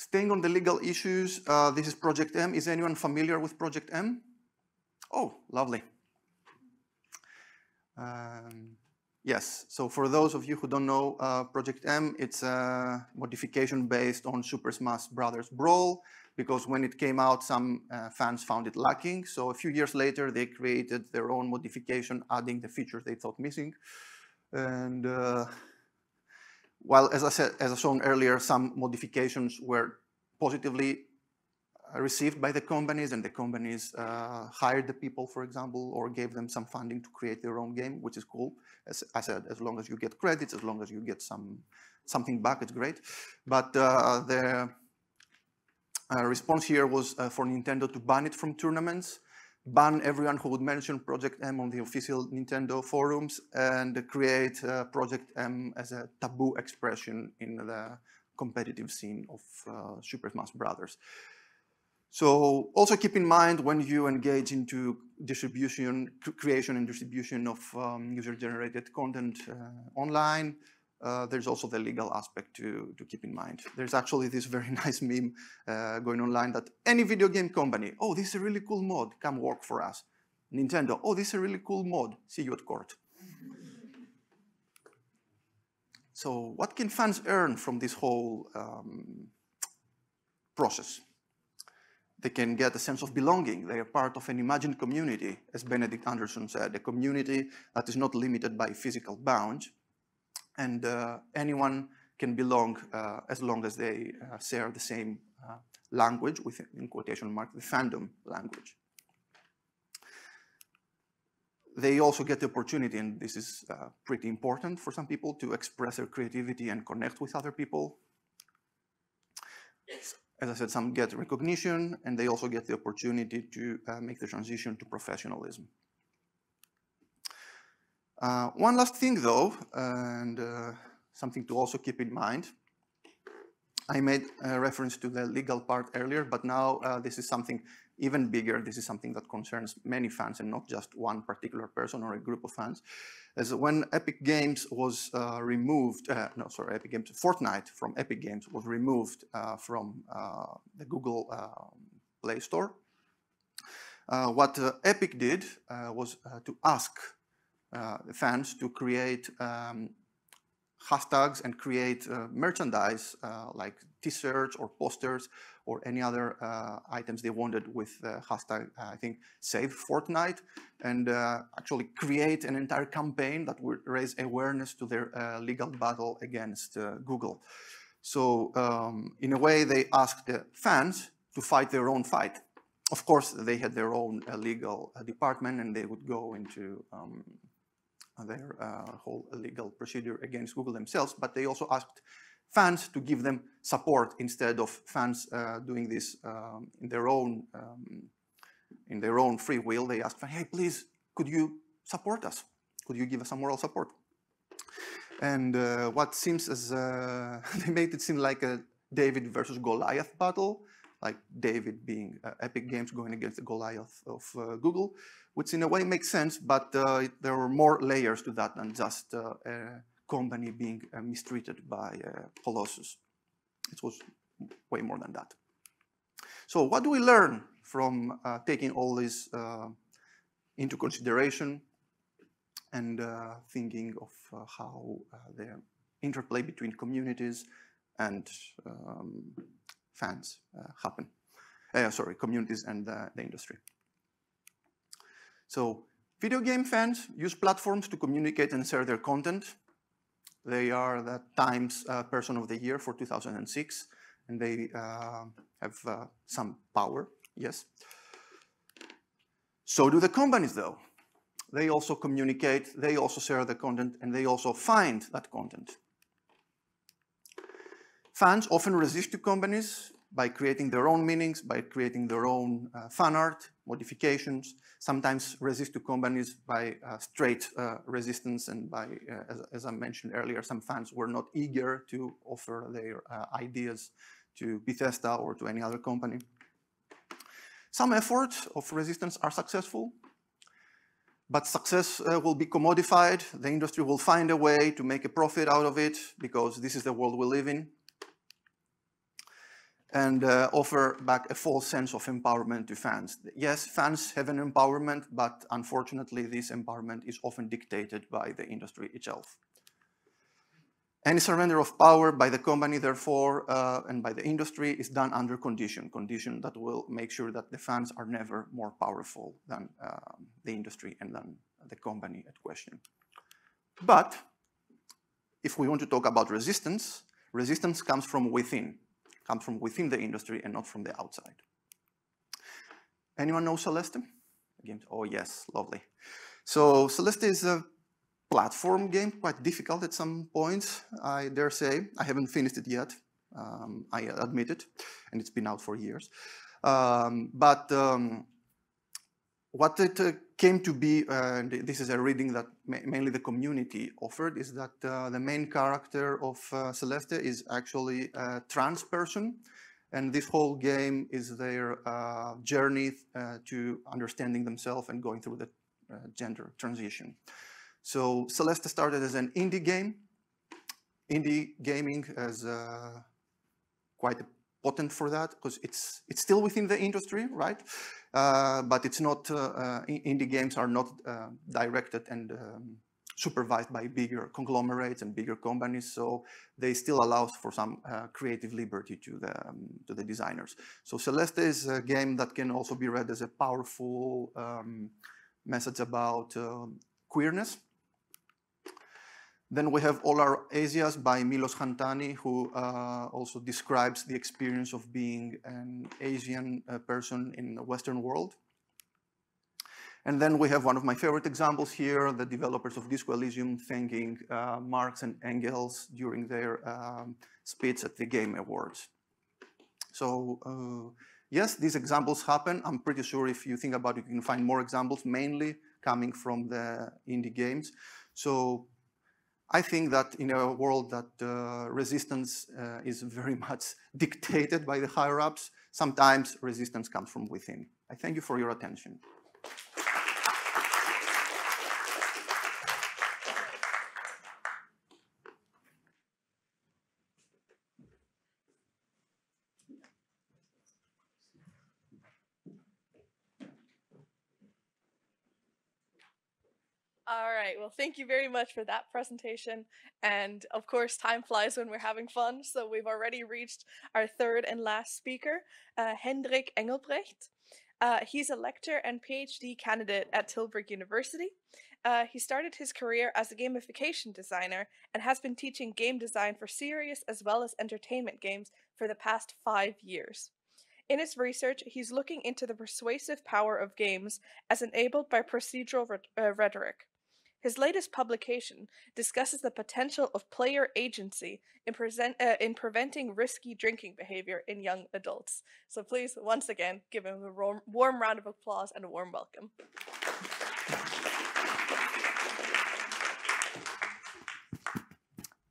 Staying on the legal issues, uh, this is Project M. Is anyone familiar with Project M? Oh, lovely. Um, yes, so for those of you who don't know uh, Project M, it's a modification based on Super Smash Brothers Brawl, because when it came out, some uh, fans found it lacking. So a few years later, they created their own modification, adding the features they thought missing. And uh, While, as I said, as I shown earlier, some modifications were positively received by the companies, and the companies uh, hired the people, for example, or gave them some funding to create their own game, which is cool. As I said, as long as you get credits, as long as you get some something back, it's great. But uh, the uh, response here was uh, for Nintendo to ban it from tournaments, ban everyone who would mention Project M on the official Nintendo forums, and create uh, Project M as a taboo expression in the competitive scene of uh, Super Smash Brothers. So also keep in mind when you engage into distribution, creation and distribution of um, user-generated content uh, online, Uh, there's also the legal aspect to, to keep in mind. There's actually this very nice meme uh, going online that any video game company, oh, this is a really cool mod, come work for us. Nintendo, oh, this is a really cool mod, see you at court. So what can fans earn from this whole um, process? They can get a sense of belonging. They are part of an imagined community, as Benedict Anderson said, a community that is not limited by physical bounds. And uh, anyone can belong uh, as long as they uh, share the same uh, language, with, in quotation mark, the fandom language. They also get the opportunity, and this is uh, pretty important for some people, to express their creativity and connect with other people. As I said, some get recognition, and they also get the opportunity to uh, make the transition to professionalism. Uh, one last thing though, and uh, something to also keep in mind. I made a reference to the legal part earlier, but now uh, this is something even bigger. This is something that concerns many fans and not just one particular person or a group of fans. As when Epic Games was uh, removed, uh, no, sorry, Epic Games, Fortnite from Epic Games was removed uh, from uh, the Google uh, Play Store. Uh, what uh, Epic did uh, was uh, to ask uh, the fans to create um, hashtags and create uh, merchandise uh, like t-shirts or posters or any other uh, items they wanted with the hashtag, uh, I think, Save Fortnite, and uh, actually create an entire campaign that would raise awareness to their uh, legal battle against uh, Google. So um, in a way, they asked the fans to fight their own fight. Of course, they had their own uh, legal uh, department, and they would go into um, their uh, whole legal procedure against Google themselves, but they also asked fans to give them support instead of fans uh, doing this um, in their own um, in their own free will. They asked, "Hey, please, could you support us? Could you give us some moral support?" And uh, what seems as uh, they made it seem like a David versus Goliath battle, like David being uh, Epic Games going against the Goliath of uh, Google, which in a way makes sense, but uh, there were more layers to that than just uh, a company being uh, mistreated by uh, Colossus. It was way more than that. So what do we learn from uh, taking all this uh, into consideration and uh, thinking of uh, how uh, the interplay between communities and um, fans uh, happen, uh, sorry, communities and uh, the industry. So video game fans use platforms to communicate and share their content. They are the Times uh, Person of the Year for two thousand six, and they uh, have uh, some power, yes. So do the companies though. They also communicate, they also share the content, and they also find that content. Fans often resist to companies by creating their own meanings, by creating their own uh, fan art, modifications, sometimes resist to companies by uh, straight uh, resistance, and by, uh, as, as I mentioned earlier, some fans were not eager to offer their uh, ideas to Bethesda or to any other company. Some efforts of resistance are successful, but success uh, will be commodified. The industry will find a way to make a profit out of it, because this is the world we live in, and uh, offer back a false sense of empowerment to fans. Yes, fans have an empowerment, but unfortunately this empowerment is often dictated by the industry itself. Any surrender of power by the company, therefore, uh, and by the industry is done under condition, condition that will make sure that the fans are never more powerful than uh, the industry and than the company at question. But if we want to talk about resistance, resistance comes from within. Comes from within the industry and not from the outside. Anyone know Celeste? Again, oh yes, lovely. So Celeste is a platform game, quite difficult at some points, I dare say. I haven't finished it yet, um, I admit it, and it's been out for years. Um, but um, what it uh, came to be, uh, this is a reading that ma mainly the community offered, is that uh, the main character of uh, Celeste is actually a trans person, and this whole game is their uh, journey uh, to understanding themselves and going through the uh, gender transition. So Celeste started as an indie game. Indie gaming is uh, quite a potent for that, because it's it's still within the industry, right? Uh, but it's not, uh, uh, indie games are not uh, directed and um, supervised by bigger conglomerates and bigger companies, so they still allows for some uh, creative liberty to the, um, to the designers. So Celeste is a game that can also be read as a powerful um, message about uh, queerness. Then we have All Our Asias by Milos Hantani, who uh, also describes the experience of being an Asian uh, person in the Western world. And then we have one of my favorite examples here, the developers of Disco Elysium thanking uh, Marx and Engels during their um, speech at the Game Awards. So uh, yes, these examples happen. I'm pretty sure if you think about it, you can find more examples, mainly coming from the indie games. So I think that in a world that uh, resistance uh, is very much dictated by the higher-ups, sometimes resistance comes from within. I thank you for your attention. Well, thank you very much for that presentation, and of course time flies when we're having fun, so we've already reached our third and last speaker, uh, Hendrik Engelbrecht. Uh, he's a lecturer and PhD candidate at Tilburg University. Uh, he started his career as a gamification designer and has been teaching game design for serious as well as entertainment games for the past five years. In his research, he's looking into the persuasive power of games as enabled by procedural re- uh, rhetoric. His latest publication discusses the potential of player agency in, present, uh, in preventing risky drinking behavior in young adults. So please, once again, give him a warm, warm round of applause and a warm welcome.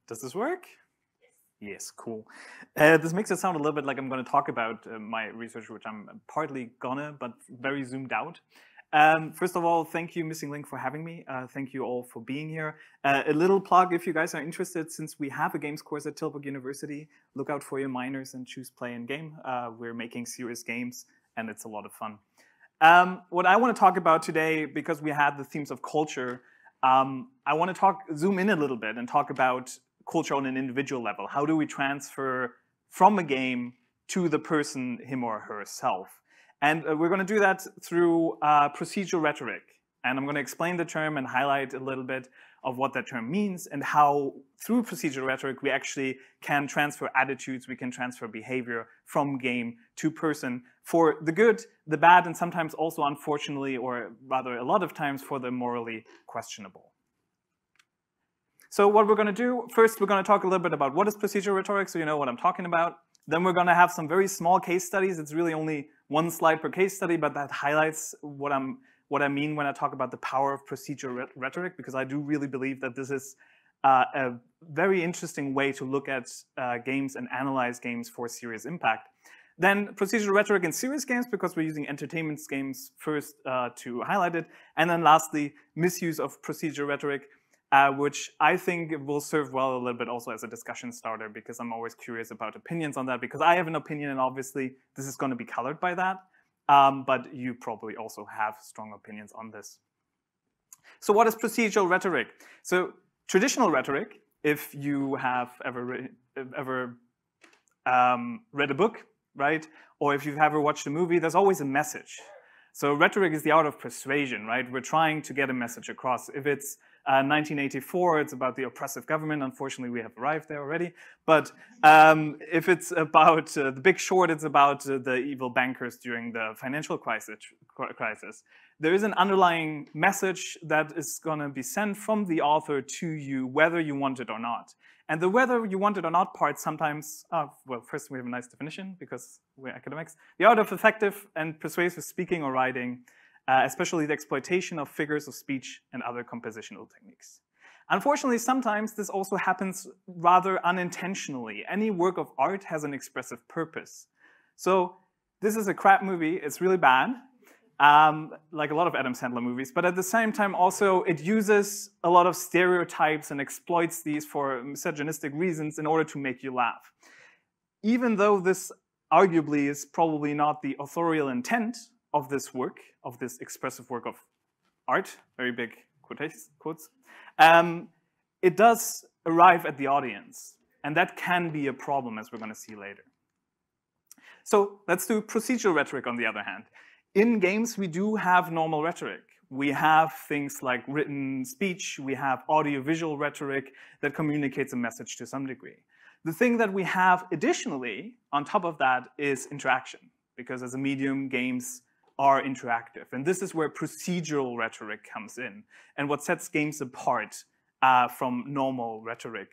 Does this work? Yes, cool. Uh, this makes it sound a little bit like I'm going to talk about uh, my research, which I'm partly gonna, but very zoomed out. Um, first of all, thank you, Missing Link, for having me. Uh, thank you all for being here. Uh, a little plug if you guys are interested, since we have a games course at Tilburg University, look out for your minors and choose play and game. Uh, we're making serious games, and it's a lot of fun. Um, what I want to talk about today, because we had the themes of culture, um, I want to talk, zoom in a little bit and talk about culture on an individual level. How do we transfer from a game to the person, him or herself? And we're going to do that through uh, procedural rhetoric. And I'm going to explain the term and highlight a little bit of what that term means and how, through procedural rhetoric, we actually can transfer attitudes, we can transfer behavior from game to person for the good, the bad, and sometimes also, unfortunately, or rather a lot of times, for the morally questionable. So what we're going to do, first, we're going to talk a little bit about what is procedural rhetoric, so you know what I'm talking about. Then we're going to have some very small case studies. It's really only one slide per case study, but that highlights what I'm what I mean when I talk about the power of procedural rhetoric, because I do really believe that this is uh, a very interesting way to look at uh, games and analyze games for serious impact. Then procedural rhetoric in serious games, because we're using entertainment games first uh, to highlight it. And then lastly, misuse of procedural rhetoric, Uh, which I think will serve well a little bit also as a discussion starter, because I'm always curious about opinions on that, because I have an opinion and obviously this is going to be colored by that, um, but you probably also have strong opinions on this. So what is procedural rhetoric? So traditional rhetoric, if you have ever, re ever um, read a book, right, or if you've ever watched a movie, there's always a message. So rhetoric is the art of persuasion, right? We're trying to get a message across. If it's Uh, nineteen eighty-four, it's about the oppressive government. Unfortunately, we have arrived there already. But um, if it's about uh, The Big Short, it's about uh, the evil bankers during the financial crisis, crisis. There is an underlying message that is going to be sent from the author to you, whether you want it or not. And the whether you want it or not part sometimes, uh, well, first we have a nice definition because we're academics. The art of effective and persuasive speaking or writing, Uh, especially the exploitation of figures of speech and other compositional techniques. Unfortunately, sometimes this also happens rather unintentionally. Any work of art has an expressive purpose. So this is a crap movie, it's really bad, um, like a lot of Adam Sandler movies, but at the same time also it uses a lot of stereotypes and exploits these for misogynistic reasons in order to make you laugh. Even though this arguably is probably not the authorial intent of this work, of this expressive work of art, very big quotations, quotes, um, it does arrive at the audience. And that can be a problem, as we're going to see later. So let's do procedural rhetoric, on the other hand. In games, we do have normal rhetoric. We have things like written speech. We have audiovisual rhetoric that communicates a message to some degree. The thing that we have additionally on top of that is interaction, because as a medium, games are interactive. And this is where procedural rhetoric comes in and what sets games apart uh, from normal rhetoric.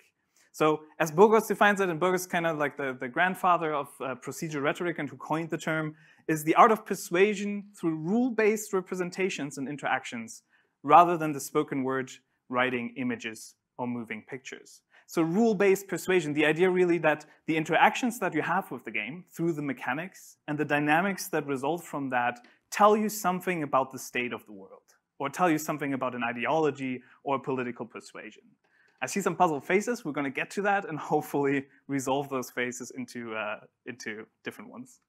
So as Burgos defines it, and Burgos kind of like the, the grandfather of uh, procedural rhetoric and who coined the term, is the art of persuasion through rule-based representations and interactions rather than the spoken word writing images or moving pictures. So rule-based persuasion, the idea really that the interactions that you have with the game through the mechanics and the dynamics that result from that tell you something about the state of the world, or tell you something about an ideology or political persuasion. I see some puzzle faces. We're going to get to that and hopefully resolve those faces into, uh, into different ones.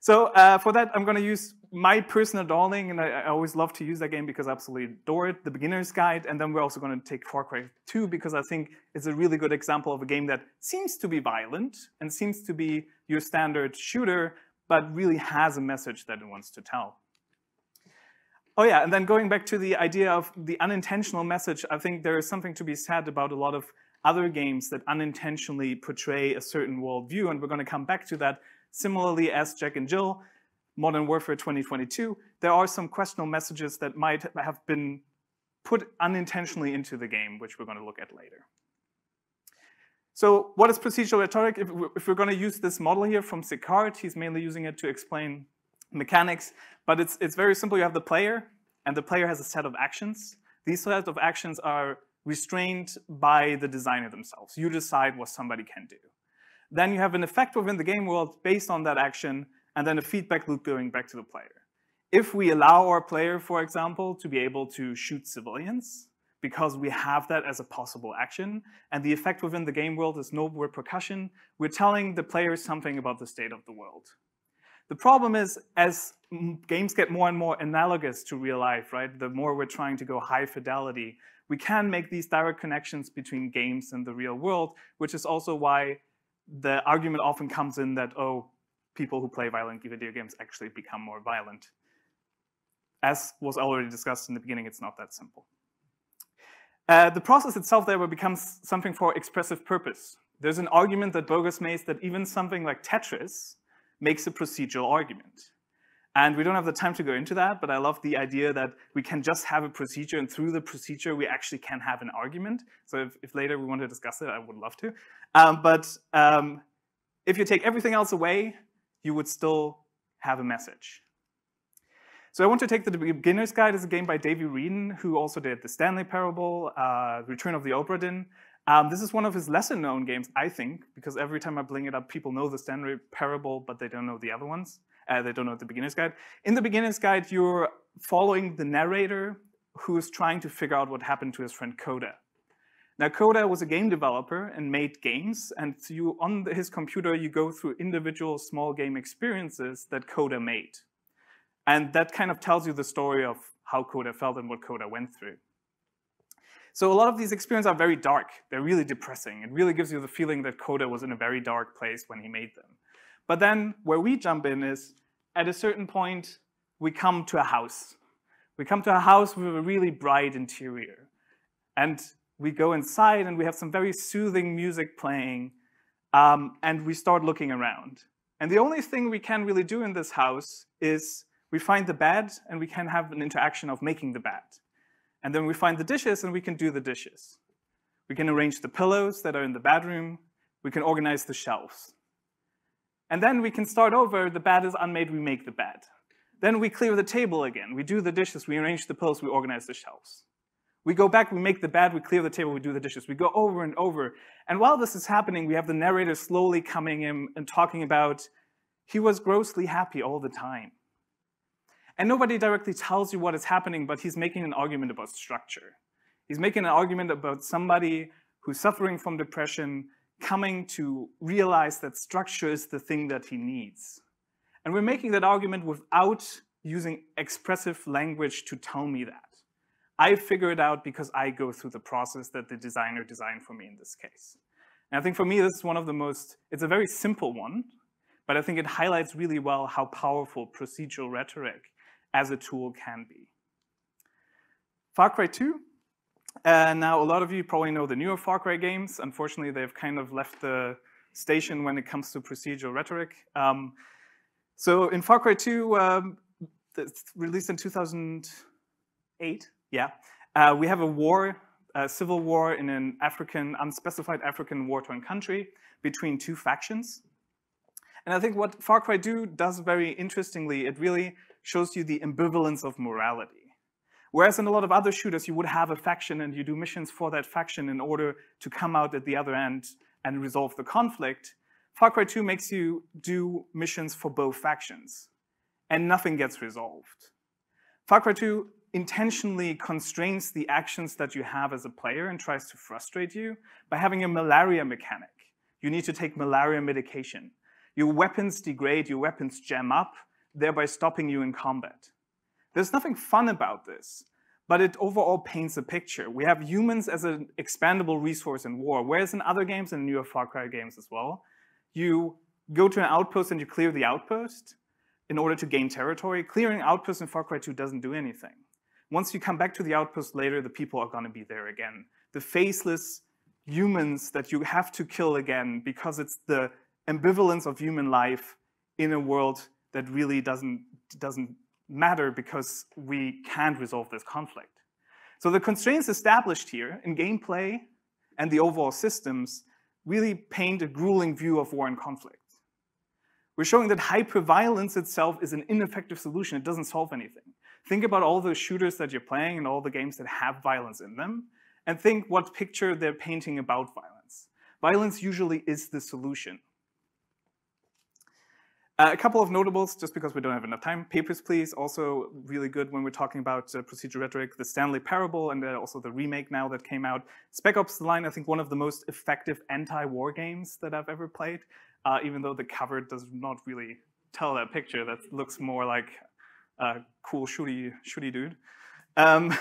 So uh, for that, I'm going to use my personal darling, and I, I always love to use that game because I absolutely adore it, The Beginner's Guide, and then we're also going to take Far Cry two because I think it's a really good example of a game that seems to be violent and seems to be your standard shooter, but really has a message that it wants to tell. Oh yeah, and then going back to the idea of the unintentional message, I think there is something to be said about a lot of other games that unintentionally portray a certain worldview, and we're going to come back to that. Similarly as Jack and Jill, Modern Warfare twenty twenty-two, there are some questionable messages that might have been put unintentionally into the game, which we're going to look at later. So what is procedural rhetoric? If we're going to use this model here from Sicard, he's mainly using it to explain mechanics, but it's, it's very simple. You have the player, and the player has a set of actions. These set of actions are restrained by the designer themselves. You decide what somebody can do. Then you have an effect within the game world based on that action, and then a feedback loop going back to the player. If we allow our player, for example, to be able to shoot civilians, because we have that as a possible action, and the effect within the game world is no repercussion, we're telling the player something about the state of the world. The problem is, as games get more and more analogous to real life, right, the more we're trying to go high fidelity, we can make these direct connections between games and the real world, which is also why the argument often comes in that, oh, people who play violent video games actually become more violent. As was already discussed in the beginning, it's not that simple. Uh, the process itself, therefore, becomes something for expressive purpose. There's an argument that Bogus makes that even something like Tetris makes a procedural argument. And we don't have the time to go into that, but I love the idea that we can just have a procedure, and through the procedure, we actually can have an argument. So if, if later we want to discuss it, I would love to. Um, but um, if you take everything else away, you would still have a message. So I want to take The Beginner's Guide as a game by Davey Reedon, who also did The Stanley Parable, uh, Return of the Obra Dinn. Um, this is one of his lesser-known games, I think, because every time I bring it up, people know The Stanley Parable, but they don't know the other ones. Uh, they don't know The Beginner's Guide. In The Beginner's Guide, you're following the narrator who is trying to figure out what happened to his friend Coda. Now, Coda was a game developer and made games, and you, on his computer, you go through individual small game experiences that Coda made. And that kind of tells you the story of how Coda felt and what Coda went through. So a lot of these experiences are very dark. They're really depressing. It really gives you the feeling that Coda was in a very dark place when he made them. But then where we jump in is, at a certain point, we come to a house. We come to a house with a really bright interior. And we go inside and we have some very soothing music playing. Um, and we start looking around. And the only thing we can really do in this house is we find the bed and we can have an interaction of making the bed. And then we find the dishes and we can do the dishes. We can arrange the pillows that are in the bedroom. We can organize the shelves. And then we can start over. The bed is unmade, we make the bed. Then we clear the table again. We do the dishes, we arrange the pillows, we organize the shelves. We go back, we make the bed, we clear the table, we do the dishes. We go over and over. And while this is happening, we have the narrator slowly coming in and talking about, he was grossly happy all the time. And nobody directly tells you what is happening, but he's making an argument about structure. He's making an argument about somebody who's suffering from depression coming to realize that structure is the thing that he needs. And we're making that argument without using expressive language to tell me that. I figure it out because I go through the process that the designer designed for me in this case. And I think for me, this is one of the most, it's a very simple one, but I think it highlights really well how powerful procedural rhetoric as a tool can be. Far Cry two. Uh, now, a lot of you probably know the newer Far Cry games. Unfortunately, they've kind of left the station when it comes to procedural rhetoric. Um, so in Far Cry two, um, released in two thousand eight, yeah, uh, we have a war, a civil war in an African, unspecified African war-torn country between two factions. And I think what Far Cry two does very interestingly, it really shows you the ambivalence of morality. Whereas in a lot of other shooters, you would have a faction and you do missions for that faction in order to come out at the other end and resolve the conflict. Far Cry two makes you do missions for both factions, and nothing gets resolved. Far Cry two intentionally constrains the actions that you have as a player and tries to frustrate you by having a malaria mechanic. You need to take malaria medication. Your weapons degrade, your weapons jam up, thereby stopping you in combat. There's nothing fun about this, but it overall paints a picture. We have humans as an expandable resource in war, whereas in other games, and newer Far Cry games as well, you go to an outpost and you clear the outpost in order to gain territory. Clearing outposts in Far Cry two doesn't do anything. Once you come back to the outpost later, the people are going to be there again. The faceless humans that you have to kill again, because it's the ambivalence of human life in a world that really doesn't, doesn't matter, because we can't resolve this conflict. So the constraints established here in gameplay and the overall systems really paint a grueling view of war and conflict. We're showing that hyperviolence itself is an ineffective solution. It doesn't solve anything. Think about all the shooters that you're playing and all the games that have violence in them, and think what picture they're painting about violence. Violence usually is the solution. Uh, a couple of notables, just because we don't have enough time. Papers, Please, also really good when we're talking about uh, procedural rhetoric. The Stanley Parable, and uh, also the remake now that came out. Spec Ops: The Line, I think one of the most effective anti-war games that I've ever played, uh, even though the cover does not really tell that picture. That looks more like a cool shooty, shooty dude. Um,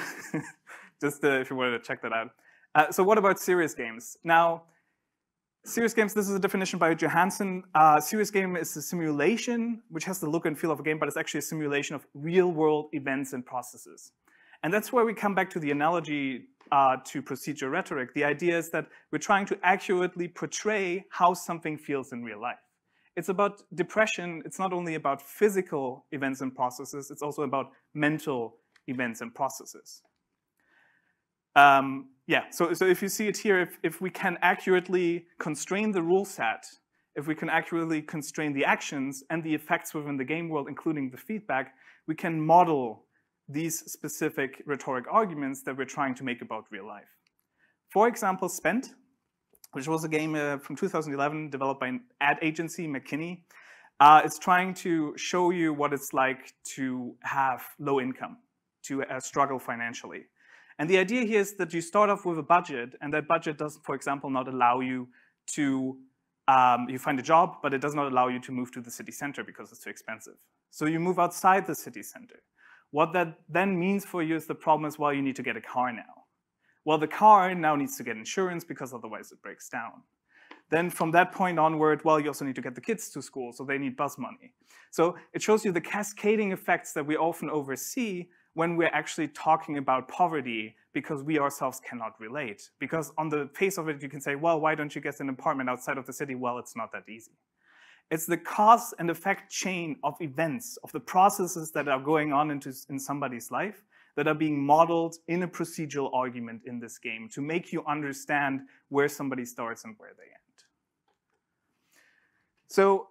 just uh, if you wanted to check that out. Uh, so what about serious games? Now, serious games, this is a definition by Johansson. Uh, serious game is a simulation which has the look and feel of a game, but it's actually a simulation of real-world events and processes. And that's where we come back to the analogy uh, to procedural rhetoric. The idea is that we're trying to accurately portray how something feels in real life. It's about depression. It's not only about physical events and processes, it's also about mental events and processes. Um, yeah, so, so if you see it here, if, if we can accurately constrain the rule set, if we can accurately constrain the actions and the effects within the game world, including the feedback, we can model these specific rhetoric arguments that we're trying to make about real life. For example, Spent, which was a game uh, from two thousand eleven developed by an ad agency, McKinney. Uh, it's trying to show you what it's like to have low income, to uh, struggle financially. And the idea here is that you start off with a budget, and that budget does, for example, not allow you to, um, you find a job, but it does not allow you to move to the city center because it's too expensive. So you move outside the city center. What that then means for you is the problem is, well, you need to get a car now. Well, the car now needs to get insurance because otherwise it breaks down. Then from that point onward, well, you also need to get the kids to school, so they need bus money. So it shows you the cascading effects that we often oversee when we're actually talking about poverty, because we ourselves cannot relate. Because on the face of it, you can say, well, why don't you get an apartment outside of the city? Well, it's not that easy. It's the cause and effect chain of events, of the processes that are going on into, in somebody's life, that are being modeled in a procedural argument in this game to make you understand where somebody starts and where they end. So,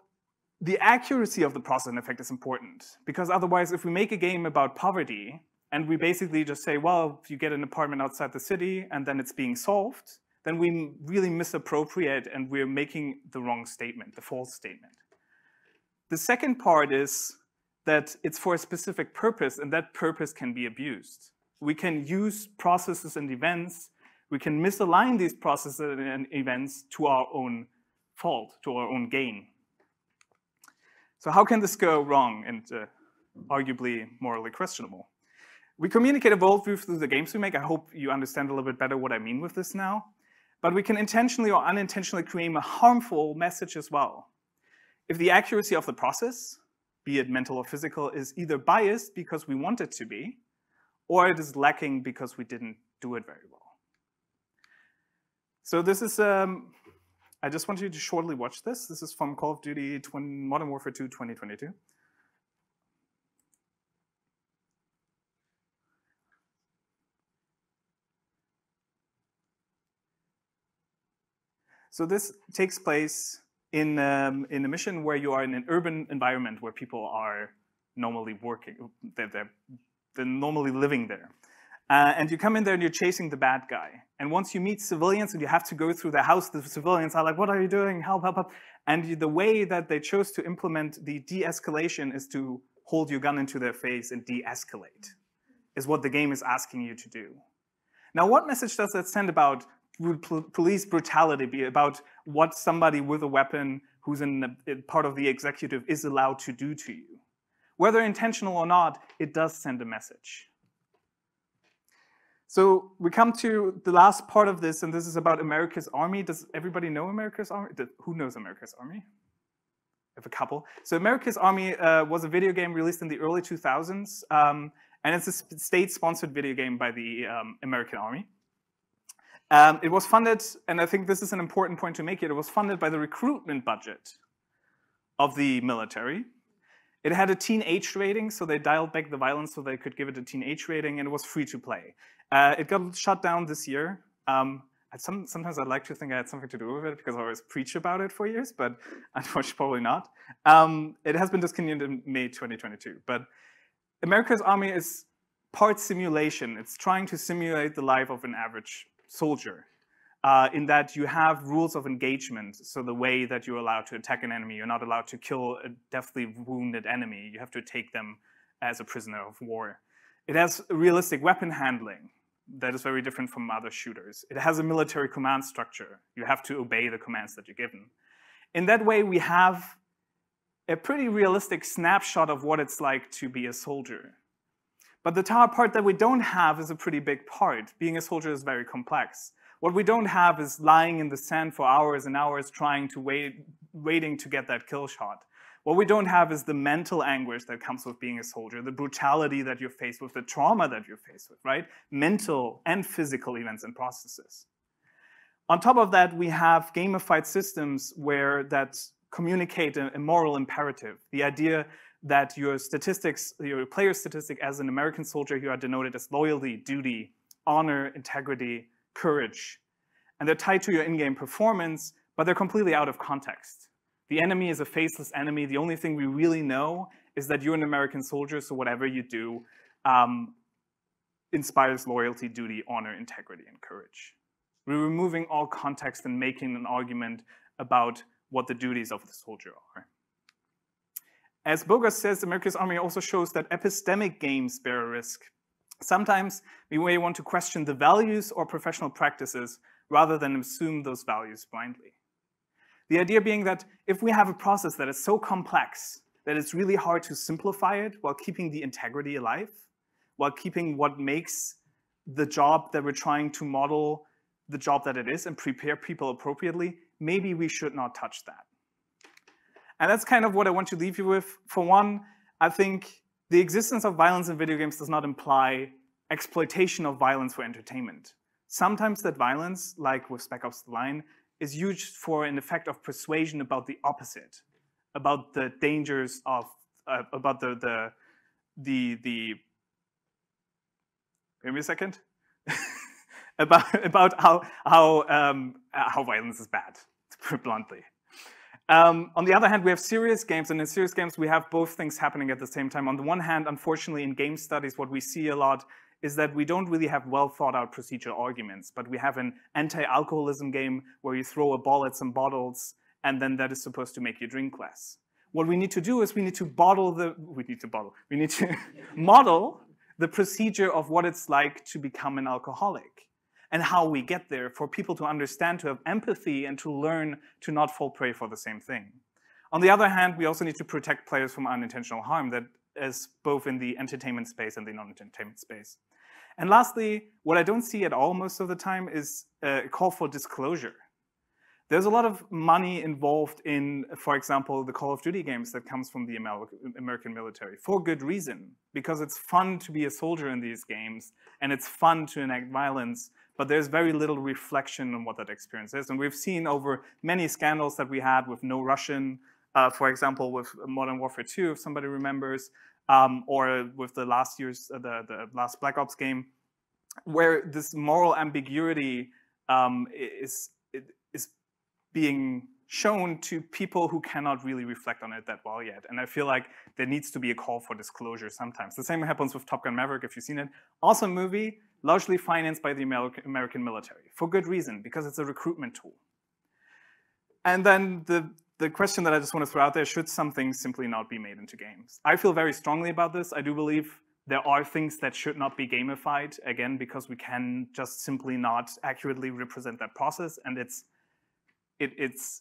the accuracy of the process and effect is important, because otherwise, if we make a game about poverty and we basically just say, well, if you get an apartment outside the city and then it's being solved, then we really misappropriate and we're making the wrong statement, the false statement. The second part is that it's for a specific purpose, and that purpose can be abused. We can use processes and events, we can misalign these processes and events to our own fault, to our own gain. So how can this go wrong and uh, arguably morally questionable? We communicate a worldview through the games we make. I hope you understand a little bit better what I mean with this now. But we can intentionally or unintentionally create a harmful message as well. If the accuracy of the process, be it mental or physical, is either biased because we want it to be, or it is lacking because we didn't do it very well. So this is... Um, I just want you to shortly watch this. This is from Call of Duty Modern Warfare two twenty twenty-two. So this takes place in, um, in a mission where you are in an urban environment where people are normally working, they're, they're, they're normally living there. Uh, and you come in there and you're chasing the bad guy. And once you meet civilians and you have to go through their house, the civilians are like, what are you doing? Help, help, help. And you, the way that they chose to implement the de-escalation is to hold your gun into their face and de-escalate, is what the game is asking you to do. Now, what message does that send about police brutality, be about what somebody with a weapon who's in the, part of the executive is allowed to do to you? Whether intentional or not, it does send a message. So we come to the last part of this, and this is about America's Army. Does everybody know America's Army? Who knows America's Army? I have a couple. So America's Army uh, was a video game released in the early two thousands, um, and it's a state-sponsored video game by the um, American Army. Um, it was funded, and I think this is an important point to make it, it was funded by the recruitment budget of the military. It had a teen age rating, so they dialed back the violence so they could give it a teen age rating, and it was free to play. Uh, it got shut down this year. Um, some, sometimes I'd like to think I had something to do with it because I always preach about it for years, but unfortunately probably not. Um, it has been discontinued in May twenty twenty-two, but America's Army is part simulation. It's trying to simulate the life of an average soldier uh, in that you have rules of engagement. So the way that you're allowed to attack an enemy, you're not allowed to kill a deathly wounded enemy. You have to take them as a prisoner of war. It has realistic weapon handling that is very different from other shooters. It has a military command structure. You have to obey the commands that you're given. In that way, we have a pretty realistic snapshot of what it's like to be a soldier. But the part that we don't have is a pretty big part. Being a soldier is very complex. What we don't have is lying in the sand for hours and hours trying to wait, waiting to get that kill shot. What we don't have is the mental anguish that comes with being a soldier, the brutality that you're faced with, the trauma that you're faced with, right? Mental and physical events and processes. On top of that, we have gamified systems where that communicate a moral imperative. The idea that your statistics, your player statistic as an American soldier, you are denoted as loyalty, duty, honor, integrity, courage. And they're tied to your in-game performance, but they're completely out of context. The enemy is a faceless enemy. The only thing we really know is that you're an American soldier, so whatever you do um, inspires loyalty, duty, honor, integrity, and courage. We're removing all context and making an argument about what the duties of the soldier are. As Bogas says, America's Army also shows that epistemic games bear a risk. Sometimes we may want to question the values or professional practices rather than assume those values blindly. The idea being that if we have a process that is so complex that it's really hard to simplify it while keeping the integrity alive, while keeping what makes the job that we're trying to model the job that it is and prepare people appropriately, maybe we should not touch that. And that's kind of what I want to leave you with. For one, I think the existence of violence in video games does not imply exploitation of violence for entertainment. Sometimes that violence, like with Spec Ops: The Line, is used for an effect of persuasion about the opposite, about the dangers of, uh, about the, the, the, the, give me a second, about, about how, how, um, how violence is bad, to put it bluntly. Um, on the other hand, we have serious games, and in serious games, we have both things happening at the same time. On the one hand, unfortunately, in game studies, what we see a lot is that we don't really have well thought out procedural arguments, but we have an anti-alcoholism game where you throw a ball at some bottles and then that is supposed to make you drink less. What we need to do is we need to bottle the, we need to bottle, we need to model the procedure of what it's like to become an alcoholic and how we get there for people to understand, to have empathy and to learn to not fall prey for the same thing. On the other hand, we also need to protect players from unintentional harm that is both in the entertainment space and the non-entertainment space. And lastly, what I don't see at all most of the time is a call for disclosure. There's a lot of money involved in, for example, the Call of Duty games that comes from the American military, for good reason, because it's fun to be a soldier in these games, and it's fun to enact violence, but there's very little reflection on what that experience is. And we've seen over many scandals that we had with No Russian, uh, for example, with Modern Warfare two, if somebody remembers, Um, or with the last year's, uh, the, the last Black Ops game, where this moral ambiguity um, is, is being shown to people who cannot really reflect on it that well yet. And I feel like there needs to be a call for disclosure sometimes. The same happens with Top Gun Maverick, if you've seen it. Also a movie largely financed by the American military, for good reason, because it's a recruitment tool. And then the, the question that I just want to throw out there, should something simply not be made into games? I feel very strongly about this. I do believe there are things that should not be gamified, again, because we can just simply not accurately represent that process. And it's, it, it's,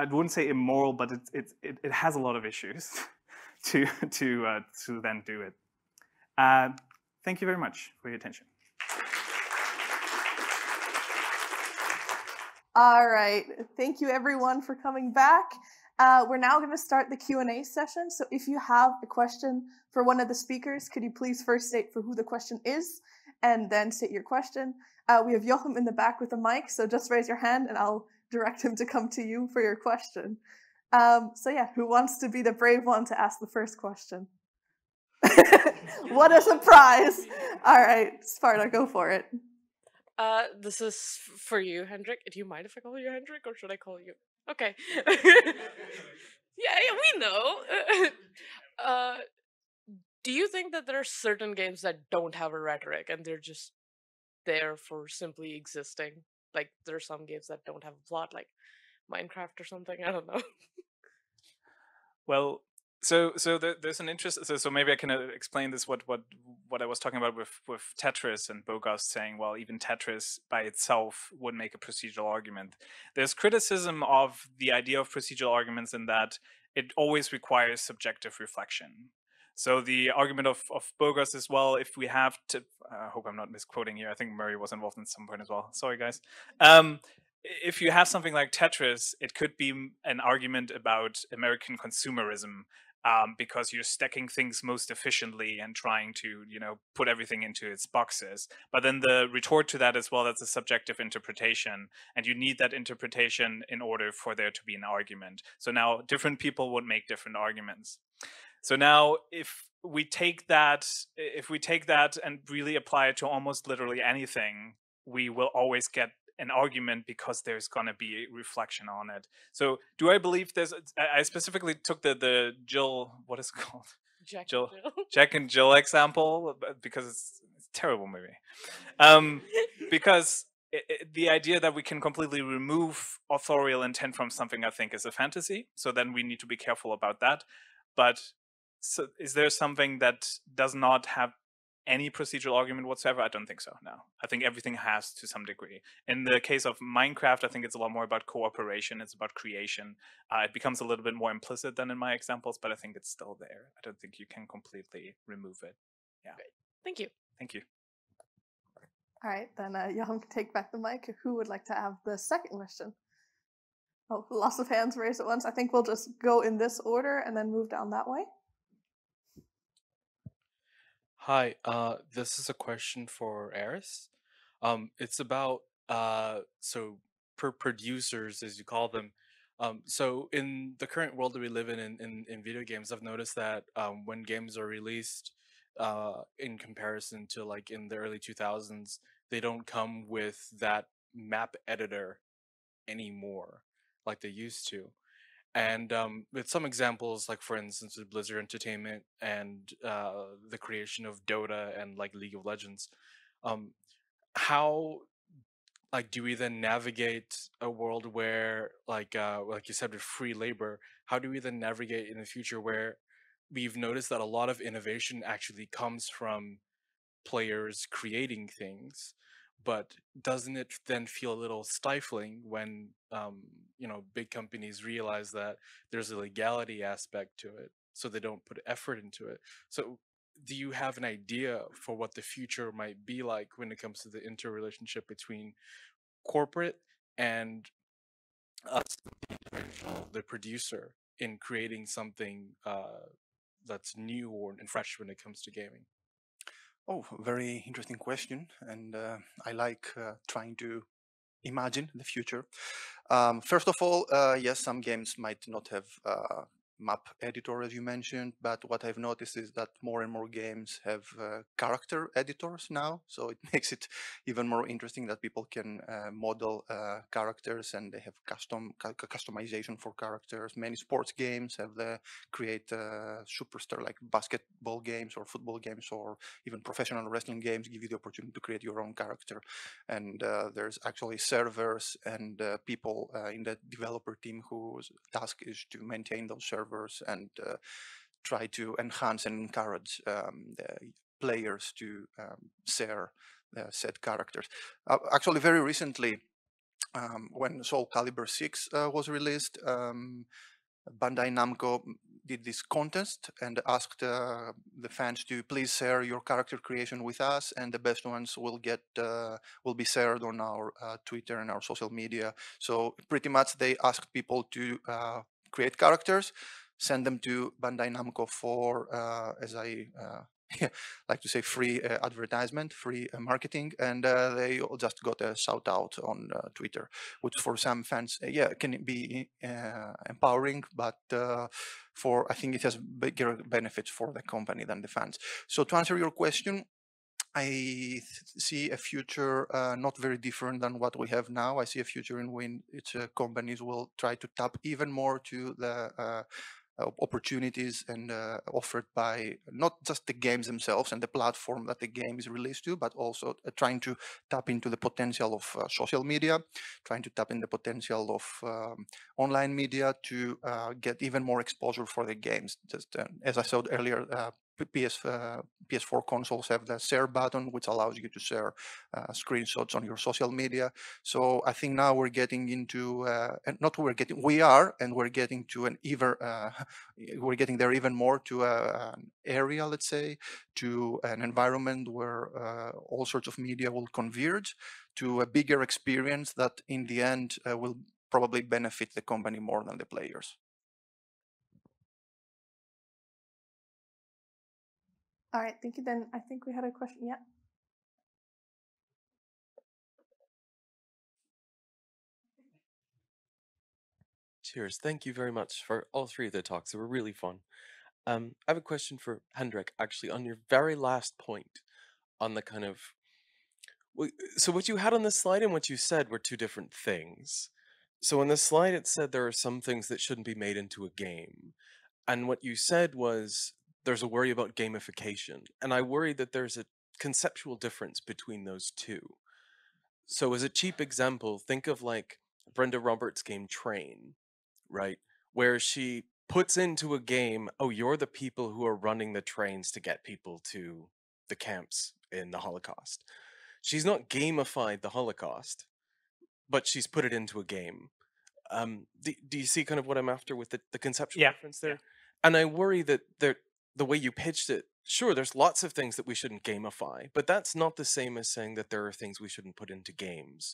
I wouldn't say immoral, but it, it, it, it has a lot of issues to, to, uh, to then do it. Uh, thank you very much for your attention. All right. Thank you, everyone, for coming back. Uh, we're now going to start the Q and A session. So if you have a question for one of the speakers, could you please first state for who the question is and then state your question. Uh, we have Jochem in the back with a mic, so just raise your hand and I'll direct him to come to you for your question. Um, so yeah, who wants to be the brave one to ask the first question? What a surprise! All right, Sparta, go for it. Uh, this is for you, Hendrik. Do you mind if I call you Hendrik, or should I call you? Okay. yeah, yeah, we know. uh, do you think that there are certain games that don't have a rhetoric and they're just there for simply existing? Like, there are some games that don't have a plot, like Minecraft or something. I don't know. Well, so so there, there's an interest. So, so maybe I can uh, explain this. What what what I was talking about with with Tetris and Bogarst saying, well, even Tetris by itself would make a procedural argument. There's criticism of the idea of procedural arguments in that it always requires subjective reflection. So the argument of, of Bogarst as well, if we have to, I hope I'm not misquoting here. I think Murray was involved in some point as well. Sorry, guys. Um, if you have something like Tetris, it could be an argument about American consumerism um, because you're stacking things most efficiently and trying to, you know, put everything into its boxes. But then the retort to that as well, that's a subjective interpretation, and you need that interpretation in order for there to be an argument. So now different people would make different arguments. So now, if we take that, if we take that and really apply it to almost literally anything, we will always get an argument because there's going to be a reflection on it. So, do I believe there's? I specifically took the the Jill, what is it called? Jack Jill, and Jill. Jack and Jill example because it's, it's a terrible movie. Um, because. It, it, the idea that we can completely remove authorial intent from something, I think, is a fantasy. So then we need to be careful about that. But so is there something that does not have any procedural argument whatsoever? I don't think so, no. I think everything has to some degree. In the case of Minecraft, I think it's a lot more about cooperation. It's about creation. Uh, it becomes a little bit more implicit than in my examples, but I think it's still there. I don't think you can completely remove it. Yeah. Great. Thank you. Thank you. All right, then uh, Jochem can take back the mic. Who would like to have the second question? Oh, lots of hands raised at once. I think we'll just go in this order and then move down that way. Hi, uh, this is a question for Aris. Um, it's about, uh, so per producers, as you call them. Um, so in the current world that we live in, in, in, in video games, I've noticed that um, when games are released, Uh, in comparison to like in the early two thousands, they don't come with that map editor anymore like they used to. And um, with some examples, like for instance with Blizzard Entertainment and uh, the creation of Dota and like League of Legends, um, how like do we then navigate a world where like uh, like you said with free labor, how do we then navigate in the future where we've noticed that a lot of innovation actually comes from players creating things, but doesn't it then feel a little stifling when, um, you know, big companies realize that there's a legality aspect to it, so they don't put effort into it? So do you have an idea for what the future might be like when it comes to the interrelationship between corporate and us, the producer, in creating something uh, that's new or fresh when it comes to gaming? Oh, very interesting question. And uh, I like uh, trying to imagine the future. Um, first of all, uh, yes, some games might not have uh, map editor, as you mentioned, but what I've noticed is that more and more games have uh, character editors now, so it makes it even more interesting that people can uh, model uh, characters, and they have custom cu customization for characters. Many sports games have the create uh, superstar, like basketball games or football games, or even professional wrestling games give you the opportunity to create your own character. And uh, there's actually servers and uh, people uh, in the developer team whose task is to maintain those servers and uh, try to enhance and encourage um, the players to um, share uh, said characters. Uh, actually, very recently, um, when Soul Calibur six uh, was released, um, Bandai Namco did this contest and asked uh, the fans to please share your character creation with us, and the best ones will get uh, will be shared on our uh, Twitter and our social media. So pretty much they asked people to uh, create characters, send them to Bandai Namco for, uh, as I uh, like to say, free uh, advertisement, free uh, marketing, and uh, they all just got a shout out on uh, Twitter, which for some fans, uh, yeah, can be uh, empowering, but uh, for I think it has bigger benefits for the company than the fans. So to answer your question, I see a future uh, not very different than what we have now. I see a future in which uh, companies will try to tap even more to the uh, opportunities and uh, offered by not just the games themselves and the platform that the game is released to, but also uh, trying to tap into the potential of uh, social media, trying to tap in the potential of um, online media to uh, get even more exposure for the games. Just uh, as I said earlier, uh, P S, uh, P S four consoles have the share button, which allows you to share uh, screenshots on your social media. So I think now we're getting into, uh, and not we're getting, we are, and we're getting to an even, uh, we're getting there even more to uh, an area, let's say, to an environment where uh, all sorts of media will converge to a bigger experience that in the end uh, will probably benefit the company more than the players. All right, thank you. Then I think we had a question. Yeah. Cheers. Thank you very much for all three of the talks. They were really fun. Um, I have a question for Hendrik, actually, on your very last point on the kind of... So what you had on this slide and what you said were two different things. So on this slide, it said there are some things that shouldn't be made into a game. And what you said was... there's a worry about gamification, and I worry that there's a conceptual difference between those two. So as a cheap example, think of like Brenda Roberts' game Train, right? Where she puts into a game, oh, you're the people who are running the trains to get people to the camps in the Holocaust. She's not gamified the Holocaust, but she's put it into a game. Um, do, do you see kind of what I'm after with the, the conceptual yeah. difference there? Yeah. And I worry that there... the way you pitched it, sure, there's lots of things that we shouldn't gamify, but that's not the same as saying that there are things we shouldn't put into games.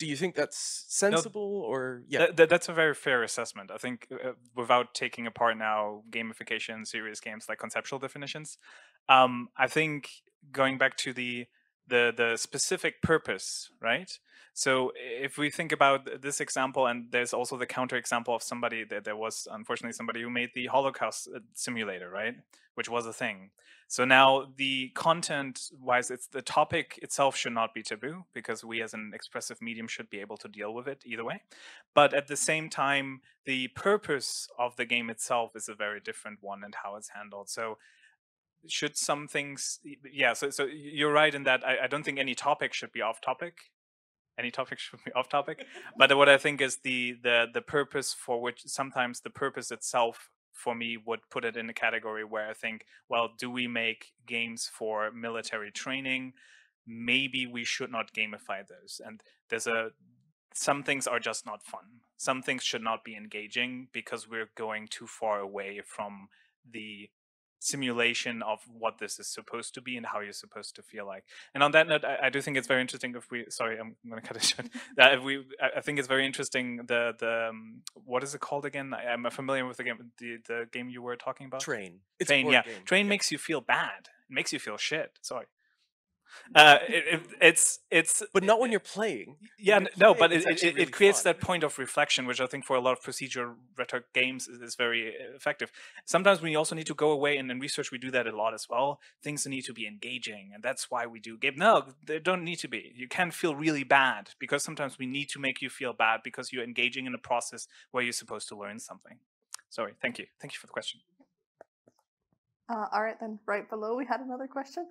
Do you think that's sensible? No, or yeah, th th that's a very fair assessment. I think uh, without taking apart now gamification, serious games, like conceptual definitions, um, I think going back to the the the specific purpose, right? So if we think about this example, and there's also the counter example of somebody that there was unfortunately somebody who made the Holocaust simulator, right, which was a thing. So now the content wise, it's the topic itself should not be taboo, because we as an expressive medium should be able to deal with it either way. But at the same time, the purpose of the game itself is a very different one, and how it's handled. So should some things, yeah, so, so you're right in that I, I don't think any topic should be off topic. Any topic should be off topic. But what I think is the, the, the purpose for which sometimes the purpose itself for me would put it in a category where I think, well, do we make games for military training? Maybe we should not gamify those. And there's a, some things are just not fun. Some things should not be engaging because we're going too far away from the simulation of what this is supposed to be and how you're supposed to feel like. And on that note, I, I do think it's very interesting if we, sorry, I'm going to cut it short. That if we, I, I think it's very interesting, the, the um, what is it called again? I, I'm familiar with the game, the, the game you were talking about? Train. It's Train, yeah. Game. Train yeah. makes you feel bad. It makes you feel shit. Sorry. Uh, it, it, it's it's. But not when you're playing. Yeah, you're no, playing, but it, it, it really creates fun. That point of reflection, which I think for a lot of procedural retro games is, is very effective. Sometimes we also need to go away, and in research we do that a lot as well. Things need to be engaging, and that's why we do game. No, they don't need to be. You can feel really bad because sometimes we need to make you feel bad because you're engaging in a process where you're supposed to learn something. Sorry. Thank you. Thank you for the question. Uh, all right, then right below we had another question.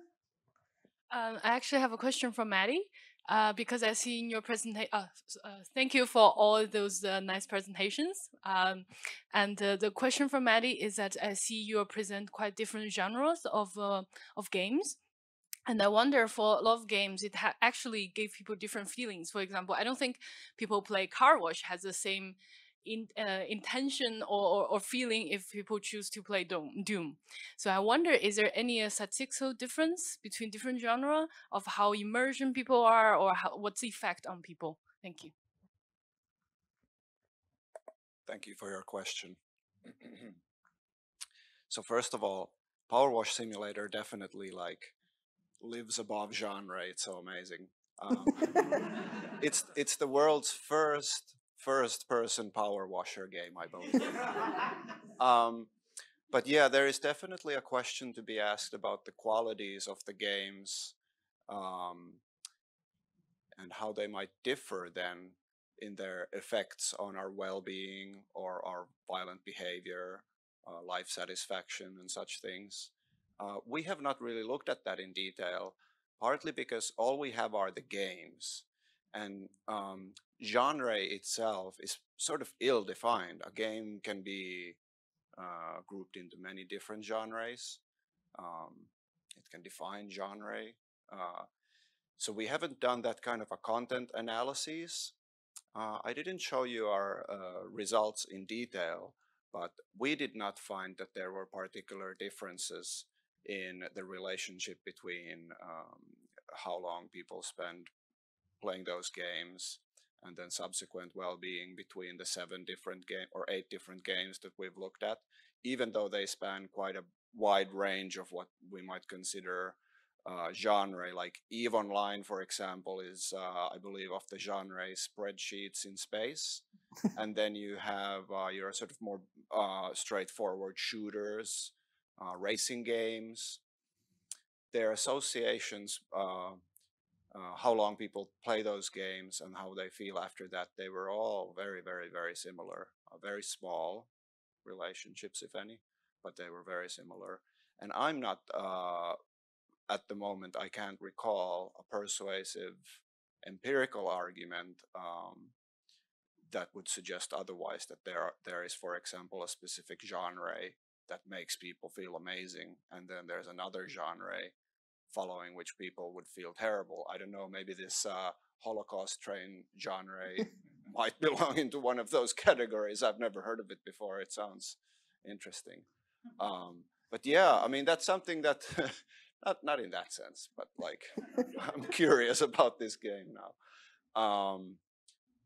Um, I actually have a question from Matti, uh, because I see in your presentation, uh, uh, thank you for all those uh, nice presentations. Um, and uh, the question from Matti is that I see you present quite different genres of, uh, of games. And I wonder, for a lot of games, it ha actually gave people different feelings. For example, I don't think people play Car Wash has the same In, uh, intention or, or, or feeling if people choose to play Doom, Doom. So I wonder, is there any uh, statistical difference between different genres of how immersion people are, or how, what's the effect on people? Thank you. Thank you for your question. So first of all, Power Wash Simulator definitely like lives above genre. It's so amazing. Um, it's, it's the world's first First person power washer game, I believe. um, but yeah, there is definitely a question to be asked about the qualities of the games um, and how they might differ then in their effects on our well-being or our violent behavior, uh, life satisfaction and such things. Uh, we have not really looked at that in detail, partly because all we have are the games. And um, genre itself is sort of ill-defined. A game can be uh, grouped into many different genres. Um, it can define genre. Uh, so we haven't done that kind of a content analysis. Uh, I didn't show you our uh, results in detail, but we did not find that there were particular differences in the relationship between um, how long people spend playing those games and then subsequent well-being between the seven different game or eight different games that we've looked at, even though they span quite a wide range of what we might consider uh, genre. Like Eve Online, for example, is, uh, I believe, of the genre spreadsheets in space. And then you have uh, your sort of more uh, straightforward shooters, uh, racing games. Their associations, uh, Uh, how long people play those games and how they feel after that, they were all very, very, very similar. Uh, very small relationships, if any, but they were very similar. And I'm not, uh, at the moment, I can't recall a persuasive empirical argument um, that would suggest otherwise, that there, are, there is, for example, a specific genre that makes people feel amazing, and then there's another genre following which people would feel terrible. I don't know, maybe this uh, Holocaust train genre might belong into one of those categories. I've never heard of it before. It sounds interesting. Um, but yeah, I mean, that's something that, not, not in that sense, but like, I'm curious about this game now. Um,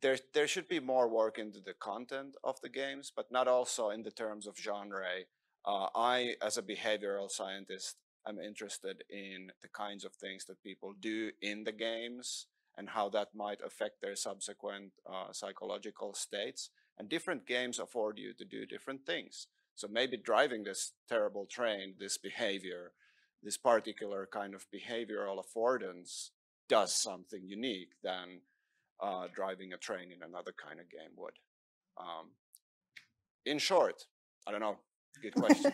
there, there should be more work into the content of the games, but not also in the terms of genre. Uh, I, as a behavioral scientist, I'm interested in the kinds of things that people do in the games and how that might affect their subsequent uh, psychological states. And different games afford you to do different things. So maybe driving this terrible train, this behavior, this particular kind of behavioral affordance does something unique than uh, driving a train in another kind of game would. Um, in short, I don't know, good question.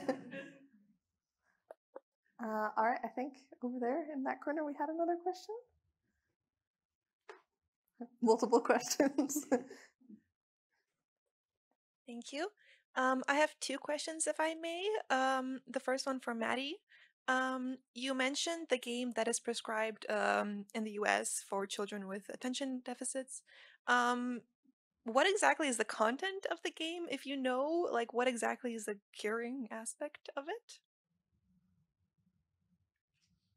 Uh, all right, I think over there in that corner we had another question. Multiple questions. Thank you. Um, I have two questions, if I may. Um, the first one for Matti. Um, you mentioned the game that is prescribed um, in the U S for children with attention deficits. Um, what exactly is the content of the game, if you know? Like, what exactly is the curing aspect of it?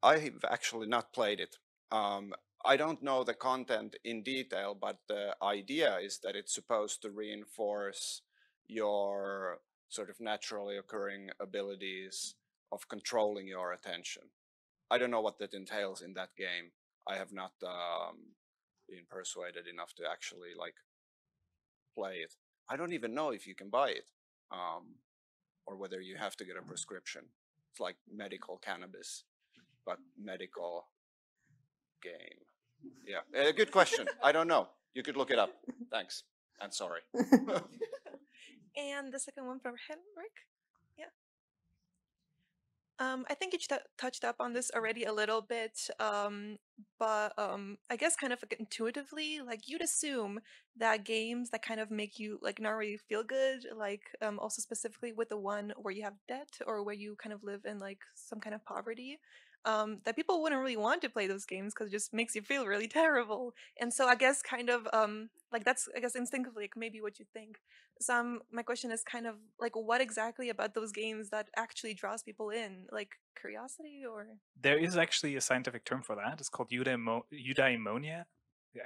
I have actually not played it. Um, I don't know the content in detail, but the idea is that it's supposed to reinforce your sort of naturally occurring abilities of controlling your attention. I don't know what that entails in that game. I have not um, been persuaded enough to actually like play it. I don't even know if you can buy it, um, or whether you have to get a prescription. It's like medical cannabis, but medical game. Yeah, uh, good question. I don't know. You could look it up. Thanks. I'm sorry. And the second one from Hendrik. Yeah. Um, I think you touched up on this already a little bit, um, but um, I guess kind of like intuitively, like you'd assume that games that kind of make you like not really feel good, like um, also specifically with the one where you have debt or where you kind of live in like some kind of poverty, um, that people wouldn't really want to play those games because it just makes you feel really terrible. And so I guess kind of um, like that's, I guess, instinctively like maybe what you think. So um, my question is kind of like, what exactly about those games that actually draws people in, like curiosity or? There is actually a scientific term for that. It's called eudaimo eudaimonia.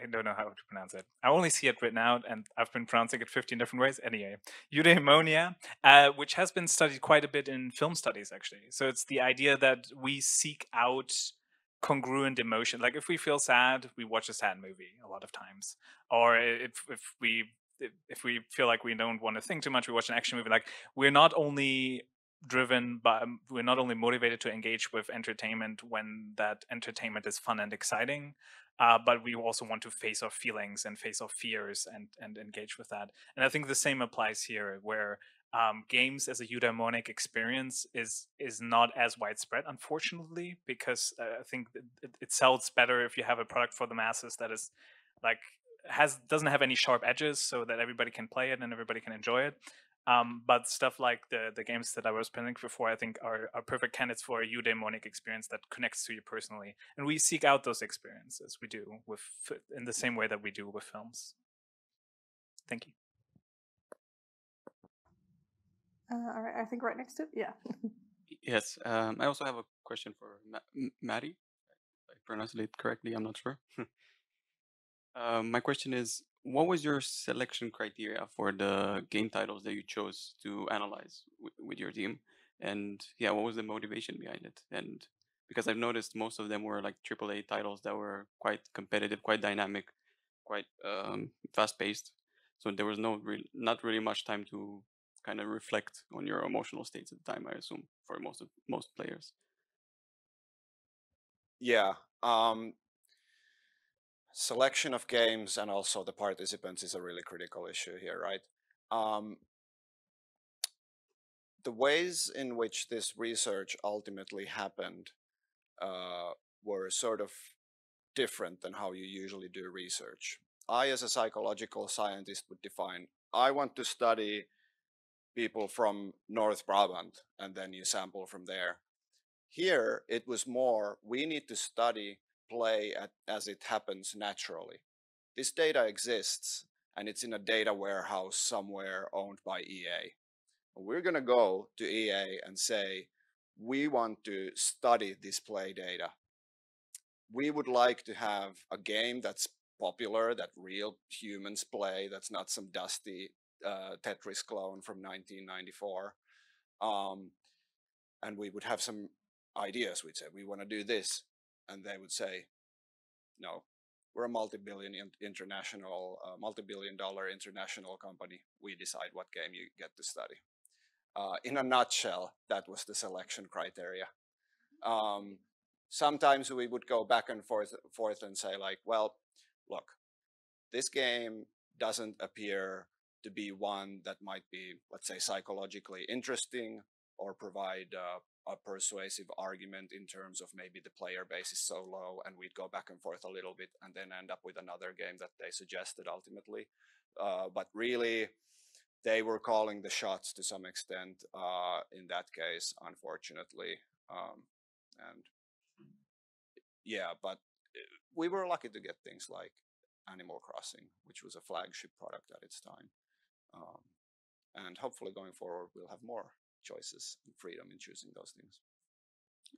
I don't know how to pronounce it. I only see it written out, and I've been pronouncing it fifteen different ways. Anyway, eudaimonia, uh, which has been studied quite a bit in film studies, actually. So it's the idea that we seek out congruent emotion. Like if we feel sad, we watch a sad movie a lot of times, or if if we if we feel like we don't want to think too much, we watch an action movie. Like we're not only driven by, we're not only motivated to engage with entertainment when that entertainment is fun and exciting, uh, but we also want to face our feelings and face our fears and and engage with that. And I think the same applies here, where um, games as a eudaimonic experience is is not as widespread, unfortunately, because uh, I think it, it sells better if you have a product for the masses that is like has doesn't have any sharp edges, so that everybody can play it and everybody can enjoy it. Um, but stuff like the the games that I was playing before, I think are, are perfect candidates for a eudaimonic experience that connects to you personally. And we seek out those experiences. We do with in the same way that we do with films. Thank you. Uh, all right, I think right next to it, yeah. Yes, um, I also have a question for Ma Matti. If I pronounced it correctly, I'm not sure. uh, my question is, what was your selection criteria for the game titles that you chose to analyze with your team? And yeah, what was the motivation behind it? And because I've noticed most of them were like triple A titles that were quite competitive, quite dynamic, quite um, fast-paced. So there was no re not really much time to kind of reflect on your emotional states at the time, I assume, for most of most players. Yeah. Um... Selection of games and also the participants is a really critical issue here, right? Um, the ways in which this research ultimately happened uh, were sort of different than how you usually do research. I, as a psychological scientist, would define, I want to study people from North Brabant, and then you sample from there. Here, it was more, we need to study play at, as it happens naturally. This data exists, and it's in a data warehouse somewhere owned by E A. We're going to go to E A and say, we want to study this play data. We would like to have a game that's popular, that real humans play, that's not some dusty uh, Tetris clone from nineteen ninety-four. Um, and we would have some ideas. We'd say, we want to do this. And they would say, no, we're a multi-billion international, uh, multi-billion dollar international company. We decide what game you get to study. Uh, in a nutshell, that was the selection criteria. Um, sometimes we would go back and forth, forth and say like, well, look, this game doesn't appear to be one that might be, let's say, psychologically interesting or provide uh, a persuasive argument in terms of maybe the player base is so low, and we'd go back and forth a little bit and then end up with another game that they suggested ultimately. Uh, but really, they were calling the shots to some extent uh, in that case, unfortunately. Um, and yeah, but we were lucky to get things like Animal Crossing, which was a flagship product at its time. Um, and hopefully going forward, we'll have more choices and freedom in choosing those things.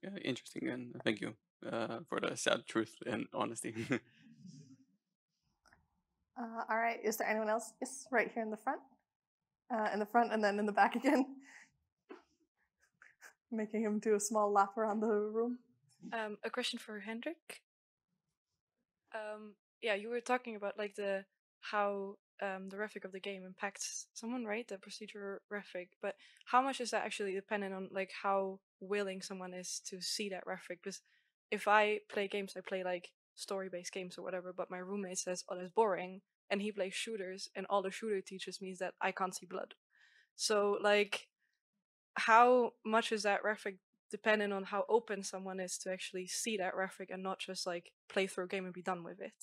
Yeah, interesting, and thank you uh, for the sad truth and honesty. uh, all right, is there anyone else? Yes, right here in the front, uh, in the front, and then in the back again. Making him do a small lap around the room. Um, a question for Hendrik. Um, yeah, you were talking about like the how um, the graphic of the game impacts someone, right? The procedural graphic. But how much is that actually dependent on like how willing someone is to see that graphic? Because if I play games, I play like story-based games or whatever. But my roommate says, "Oh, that's boring," and he plays shooters, and all the shooter teaches me is that I can't see blood. So like, how much is that graphic dependent on how open someone is to actually see that graphic and not just like play through a game and be done with it?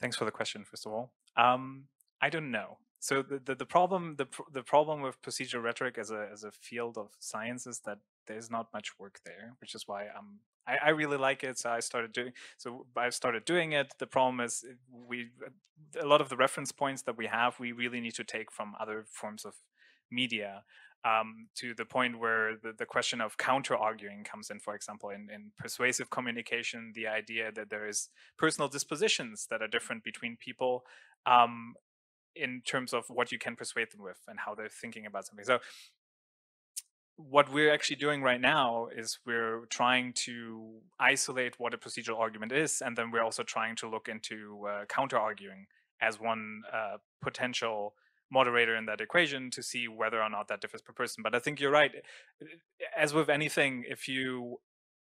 Thanks for the question, first of all. Um, I don't know. So the the, the problem the pr the problem with procedural rhetoric as a as a field of science is that there's not much work there, which is why I'm. I, I really like it, so I started doing. So I started doing it. The problem is, we a lot of the reference points that we have, we really need to take from other forms of media. Um, to the point where the, the question of counter-arguing comes in, for example, in, in persuasive communication, the idea that there is personal dispositions that are different between people um, in terms of what you can persuade them with and how they're thinking about something. So what we're actually doing right now is we're trying to isolate what a procedural argument is, and then we're also trying to look into uh, counter-arguing as one uh, potential moderator in that equation to see whether or not that differs per person. But I think you're right. As with anything, if you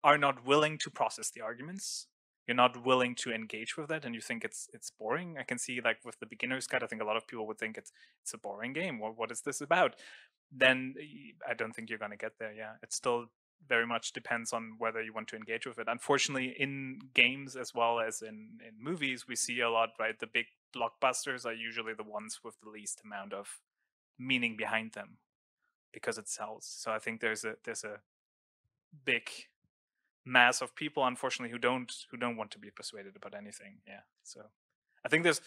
are not willing to process the arguments, you're not willing to engage with that, and you think it's it's boring. I can see, like with the beginner's guide, I think a lot of people would think it's it's a boring game. What what is this about? Then I don't think you're going to get there. Yeah, it still very much depends on whether you want to engage with it. Unfortunately, in games as well as in in movies, we see a lot, right? The big blockbusters are usually the ones with the least amount of meaning behind them because it sells. So I think there's a there's a big mass of people, unfortunately, who don't who don't want to be persuaded about anything. Yeah. So I think there's,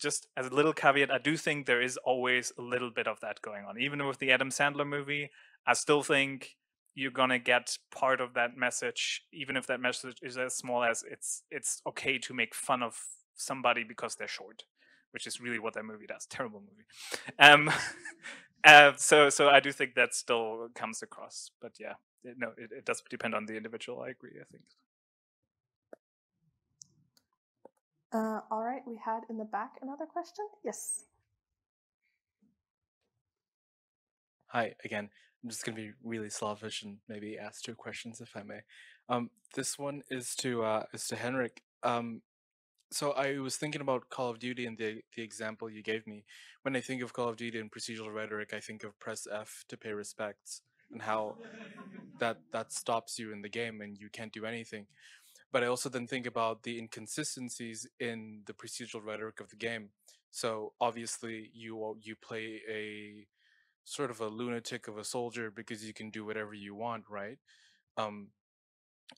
just as a little caveat, I do think there is always a little bit of that going on. Even with the Adam Sandler movie, I still think you're gonna get part of that message, even if that message is as small as it's it's okay to make fun of somebody because they're short, which is really what that movie does. Terrible movie. Um, uh, so so I do think that still comes across. But yeah, it, no, it, it does depend on the individual. I agree. I think. Uh, all right, we had in the back another question. Yes. Hi again. I'm just going to be really slavish and maybe ask two questions, if I may. Um, this one is to uh, is to Henrik. Um, so I was thinking about Call of Duty and the, the example you gave me. When I think of Call of Duty and procedural rhetoric, I think of press F to pay respects and how that, that stops you in the game and you can't do anything. But I also then think about the inconsistencies in the procedural rhetoric of the game. So obviously you you play a sort of a lunatic of a soldier because you can do whatever you want, right? Um,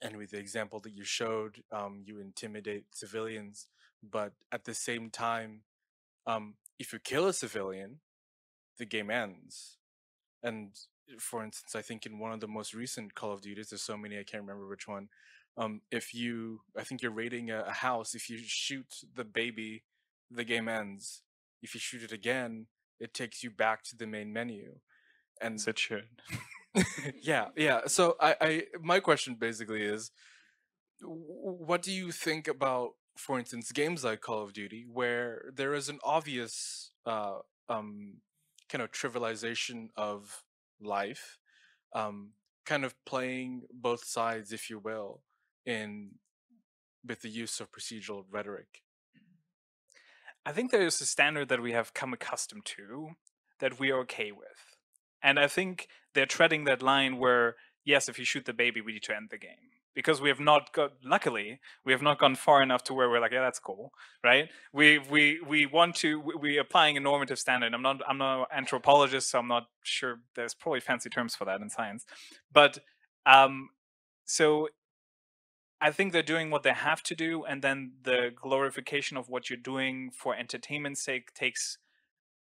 and with the example that you showed, um, you intimidate civilians, but at the same time, um, if you kill a civilian, the game ends. And for instance, I think in one of the most recent Call of Duties, there's so many, I can't remember which one, um, if you, I think you're raiding a, a house, if you shoot the baby, the game ends. If you shoot it again, it takes you back to the main menu. And it should. yeah, yeah. So I, I, my question basically is, what do you think about, for instance, games like Call of Duty, where there is an obvious uh, um, kind of trivialization of life, um, kind of playing both sides, if you will, in with the use of procedural rhetoric? I think there is a standard that we have come accustomed to that we are okay with. And I think they're treading that line where, yes, if you shoot the baby, we need to end the game. Because we have not got, luckily, we have not gone far enough to where we're like, yeah, that's cool, right? We we we want to, we, we're applying a normative standard. I'm not, I'm not an anthropologist, so I'm not sure. There's probably fancy terms for that in science. But, um, so... I think they're doing what they have to do, and then the glorification of what you're doing for entertainment's sake takes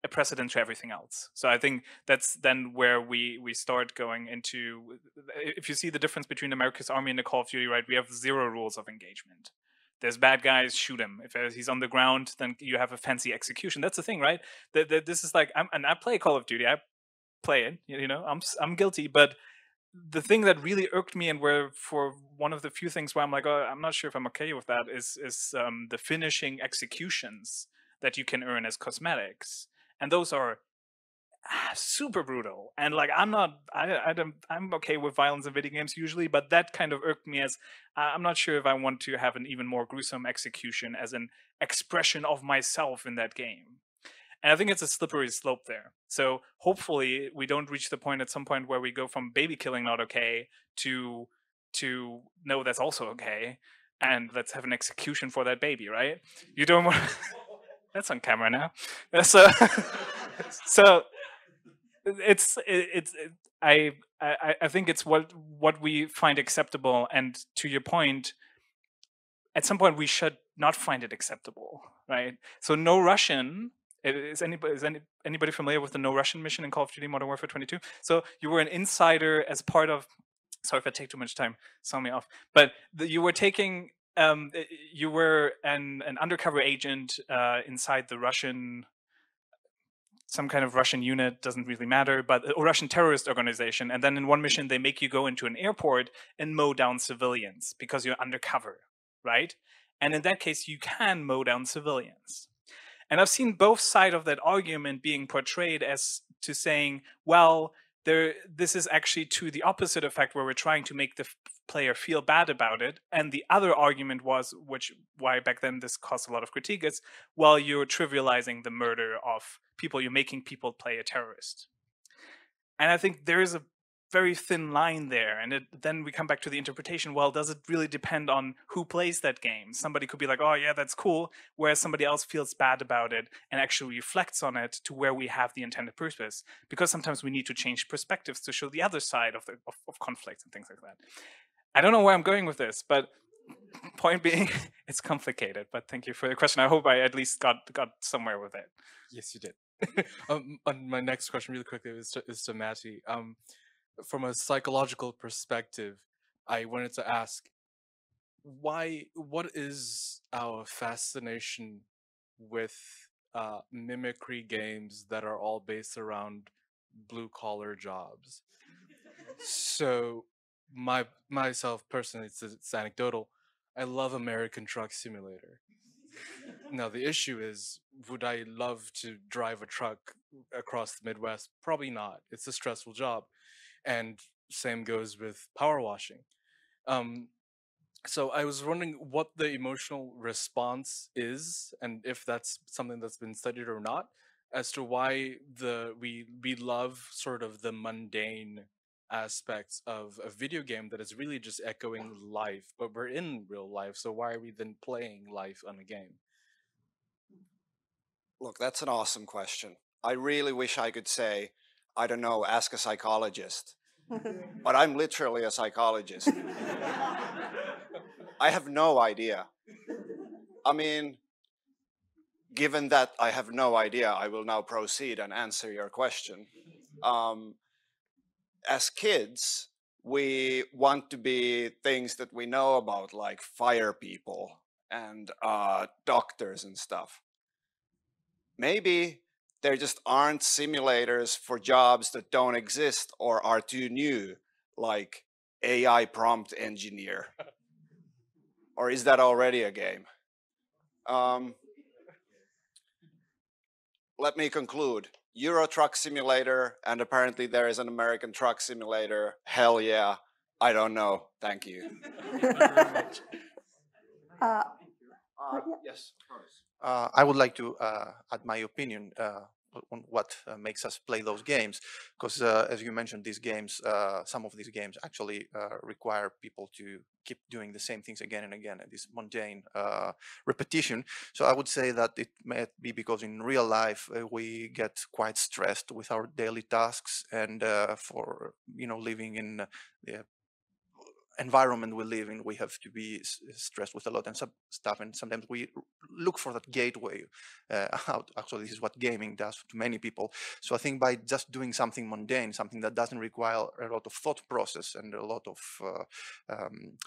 a precedent to everything else. So I think that's then where we we start going into, if you see the difference between America's Army and the Call of Duty, right, we have zero rules of engagement. There's bad guys, shoot him. If he's on the ground, then you have a fancy execution. That's the thing, right? This is like, I'm, and I play Call of Duty, I play it, you know, I'm I'm guilty, but the thing that really irked me, and where for one of the few things where I'm like, oh, I'm not sure if I'm okay with that, is is um, the finishing executions that you can earn as cosmetics, and those are ah, super brutal. And like, I'm not, I, I don't, I'm okay with violence in video games usually, but that kind of irked me as uh, I'm not sure if I want to have an even more gruesome execution as an expression of myself in that game. And I think it's a slippery slope there. So hopefully we don't reach the point at some point where we go from baby killing not okay to to no, that's also okay, and let's have an execution for that baby, right? You don't want. That's on camera now. So, so it's it's it, I I I think it's what what we find acceptable, and to your point, at some point we should not find it acceptable, right? So no Russian. Is anybody is any, anybody familiar with the No Russian mission in Call of Duty Modern Warfare twenty-two? So you were an insider as part of. Sorry if I take too much time. Saw me off. But the, you were taking. Um, you were an an undercover agent uh, inside the Russian. Some kind of Russian unit, doesn't really matter, but a Russian terrorist organization. And then in one mission, they make you go into an airport and mow down civilians because you're undercover, right? And in that case, you can mow down civilians. And I've seen both sides of that argument being portrayed as to saying, well, there, this is actually to the opposite effect, where we're trying to make the player feel bad about it. And the other argument was, which why back then this caused a lot of critique, is, well, you're trivializing the murder of people. You're making people play a terrorist. And I think there is a very thin line there. And it, then we come back to the interpretation. Well, does it really depend on who plays that game? Somebody could be like, oh yeah, that's cool. Whereas somebody else feels bad about it and actually reflects on it to where we have the intended purpose. Because sometimes we need to change perspectives to show the other side of, the, of, of conflict and things like that. I don't know where I'm going with this, but point being, it's complicated. But thank you for the question. I hope I at least got, got somewhere with it. Yes, you did. um, on my next question really quickly is to, is to Matti. Um, From a psychological perspective, I wanted to ask, why, what is our fascination with uh, mimicry games that are all based around blue-collar jobs? So, my myself personally, it's, it's anecdotal, I love American Truck Simulator. Now, the issue is, would I love to drive a truck across the Midwest? Probably not. It's a stressful job. And same goes with power washing. Um, so I was wondering what the emotional response is, and if that's something that's been studied or not, as to why the we we love sort of the mundane aspects of a video game that is really just echoing life, but we're in real life. So why are we then playing life on a game? Look, that's an awesome question. I really wish I could say, I don't know, ask a psychologist. But I'm literally a psychologist. I have no idea. I mean, given that I have no idea, I will now proceed and answer your question. Um, as kids, we want to be things that we know about, like fire people and uh, doctors and stuff. Maybe there just aren't simulators for jobs that don't exist or are too new, like A I prompt engineer. Or is that already a game? Um, let me conclude. Euro Truck Simulator, and apparently there is an American Truck Simulator. Hell yeah. I don't know. Thank you. uh, Uh, yes, of course. Uh, I would like to uh, add my opinion uh, on what uh, makes us play those games, because uh, as you mentioned, these games, uh, some of these games actually uh, require people to keep doing the same things again and again, and this mundane uh, repetition. So I would say that it may be because in real life uh, we get quite stressed with our daily tasks, and uh, for you know living in uh, the environment we live in, we have to be stressed with a lot and some stuff, and sometimes we look for that gateway uh, out. Actually, this is what gaming does to many people. So I think by just doing something mundane, something that doesn't require a lot of thought process and a lot of uh, um,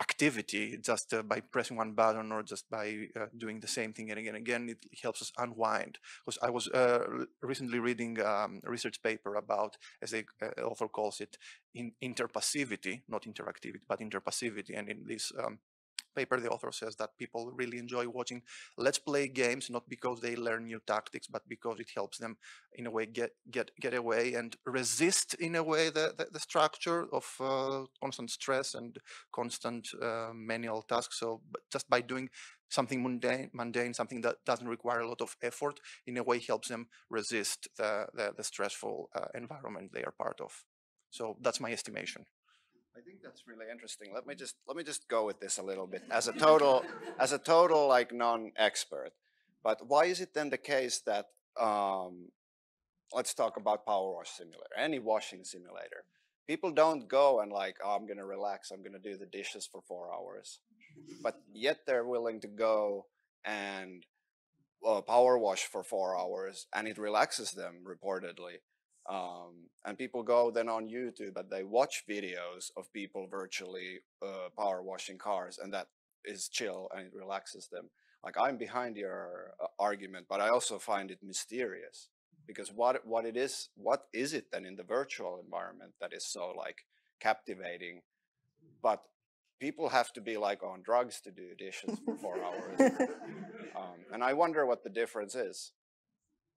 activity just uh, by pressing one button or just by uh, doing the same thing and again and again. It helps us unwind. Because I was uh, recently reading um, a research paper about, as the uh, author calls it, in interpassivity, not interactivity, but interpassivity. And in this um, paper, the author says that people really enjoy watching Let's Play games, not because they learn new tactics, but because it helps them in a way get get get away and resist in a way the the, the structure of uh, constant stress and constant uh, manual tasks. So but just by doing something mundane, mundane, something that doesn't require a lot of effort, in a way helps them resist the the, the stressful uh, environment they are part of. So that's my estimation. I think that's really interesting. Let me just let me just go with this a little bit as a total as a total like non-expert. But why is it then the case that um, let's talk about Power Wash Simulator, any washing simulator? People don't go and like, oh, I'm gonna relax, I'm gonna do the dishes for four hours, but yet they're willing to go and uh, power wash for four hours, and it relaxes them reportedly. Um, and people go then on YouTube and they watch videos of people virtually uh, power washing cars, and that is chill and it relaxes them. Like, I'm behind your uh, argument, but I also find it mysterious, because what what it is, what is it then in the virtual environment that is so like captivating? But people have to be like on drugs to do dishes for four hours, um, and I wonder what the difference is.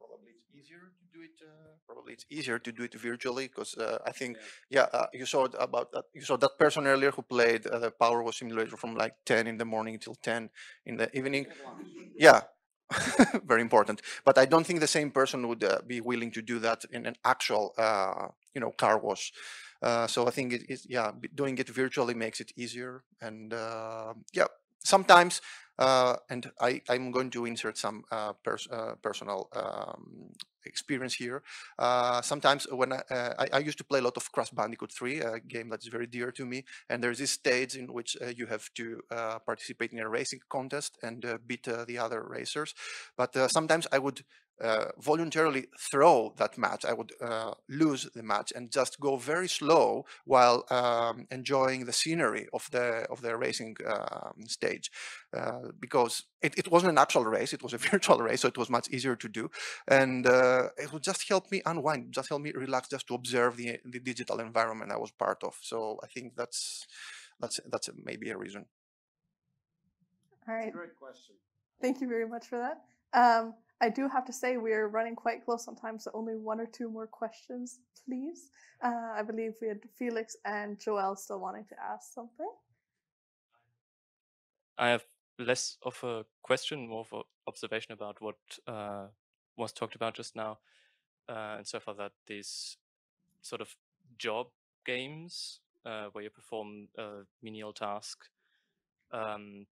Probably it's easier to do it. Uh, probably it's easier to do it virtually, because uh, I think, yeah, yeah uh, you saw it about that. You saw that person earlier who played uh, the Power Wash Simulator from like ten in the morning till ten in the evening. Yeah, very important. But I don't think the same person would uh, be willing to do that in an actual, uh, you know, car wash. Uh, so I think it is, yeah, doing it virtually makes it easier, and uh, yeah. Sometimes, uh, and I, I'm going to insert some uh, pers uh, personal um, experience here. Uh, sometimes when I, uh, I, I used to play a lot of Crash Bandicoot three, a game that is very dear to me, and there's this stage in which uh, you have to uh, participate in a racing contest and uh, beat uh, the other racers. But uh, sometimes I would uh, voluntarily throw that match. I would uh, lose the match and just go very slow while um, enjoying the scenery of the of the racing um, stage, uh, because it, it wasn't an actual race, it was a virtual race, so it was much easier to do, and uh, it would just help me unwind, just help me relax, just to observe the the digital environment I was part of. So I think that's that's that's maybe a reason. All right. Great question. Thank you very much for that. Um, I do have to say we're running quite close on time, so only one or two more questions, please. Uh, I believe we had Felix and Joelle still wanting to ask something. I have less of a question, more of an observation about what uh, was talked about just now, uh, and so far that these sort of job games uh, where you perform a menial task um,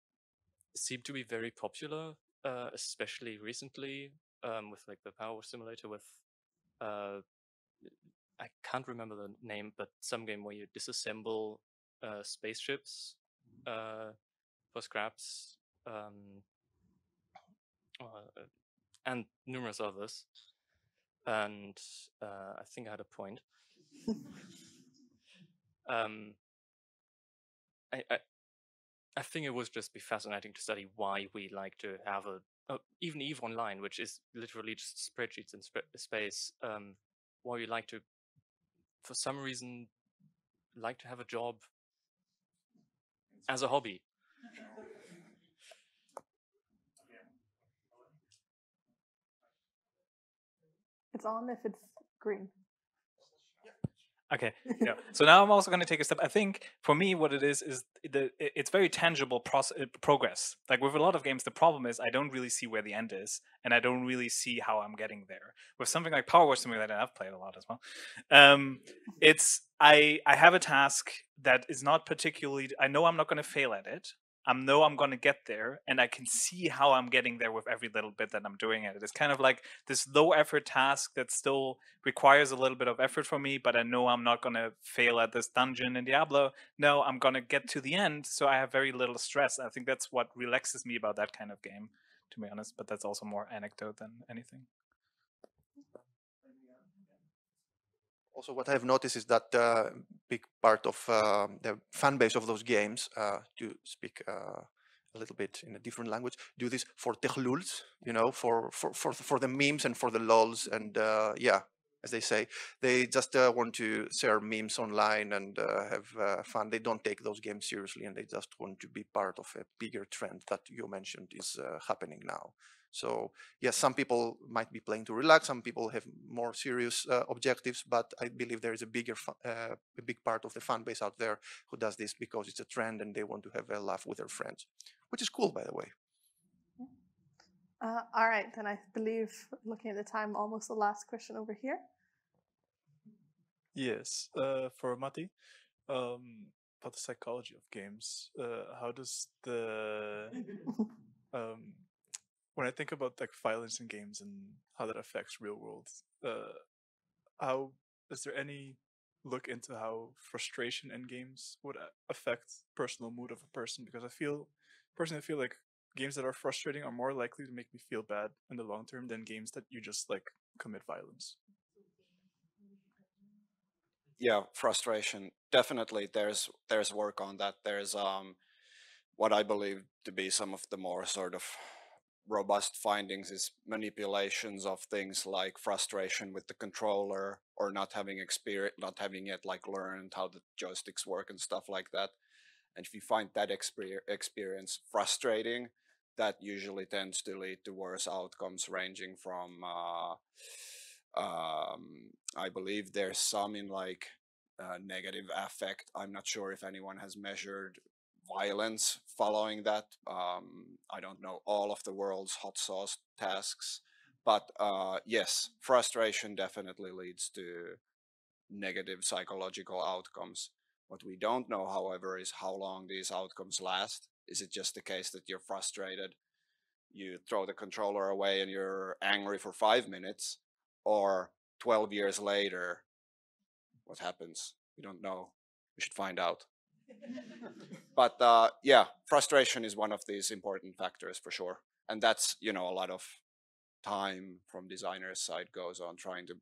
seem to be very popular. Uh, especially recently, um, with like the Power Wash Simulator, with uh, I can't remember the name, but some game where you disassemble uh, spaceships uh, for scraps, um, uh, and numerous others. And uh, I think I had a point. um, I. I I think it would just be fascinating to study why we like to have a, uh, even Eve Online, which is literally just spreadsheets in sp space, um, why we like to, for some reason, like to have a job as a hobby. It's on if it's green. Okay, yeah. So now I'm also going to take a step. I think for me, what it is is the it's very tangible process, progress. Like with a lot of games, the problem is I don't really see where the end is, and I don't really see how I'm getting there. With something like Power Wash Simulator, I've played a lot as well. Um, it's I I have a task that is not particularly. I know I'm not going to fail at it. I know I'm going to get there, and I can see how I'm getting there with every little bit that I'm doing at it. It's kind of like this low effort task that still requires a little bit of effort for me, but I know I'm not going to fail at this dungeon in Diablo. No, I'm going to get to the end, so I have very little stress. I think that's what relaxes me about that kind of game, to be honest, but that's also more anecdote than anything. Also, what I've noticed is that uh, big part of uh, the fan base of those games uh, to speak uh, a little bit in a different language do this for techluls, you know, for for for for the memes and for the lols, and uh, yeah, as they say, they just uh, want to share memes online and uh, have uh, fun. They don't take those games seriously, and they just want to be part of a bigger trend that you mentioned is uh, happening now. So yes, some people might be playing to relax. Some people have more serious uh, objectives, but I believe there is a bigger, uh, a big part of the fan base out there who does this because it's a trend and they want to have a laugh with their friends, which is cool, by the way. Uh, all right, then I believe, looking at the time, almost the last question over here. Yes, uh, for Matti, um, about the psychology of games, uh, how does the um, when I think about like violence in games and how that affects real world, uh, how is there any look into how frustration in games would affect personal mood of a person? Because I feel personally, I feel like games that are frustrating are more likely to make me feel bad in the long term than games that you just like commit violence. Yeah, frustration. Definitely, there's there's work on that. There's um, what I believe to be some of the more sort of robust findings is manipulations of things like frustration with the controller or not having experience, not having yet like learned how the joysticks work and stuff like that. And if you find that exper experience frustrating, that usually tends to lead to worse outcomes, ranging from, uh, um, I believe there's some in like uh, negative affect. I'm not sure if anyone has measured violence following that. Um, I don't know all of the world's hot sauce tasks, but uh, yes, frustration definitely leads to negative psychological outcomes. What we don't know, however, is how long these outcomes last. Is it just the case that you're frustrated, you throw the controller away and you're angry for five minutes, or twelve years later, what happens? We don't know. We should find out. But uh, yeah, frustration is one of these important factors for sure. And that's, you know, a lot of time from designers' side goes on trying to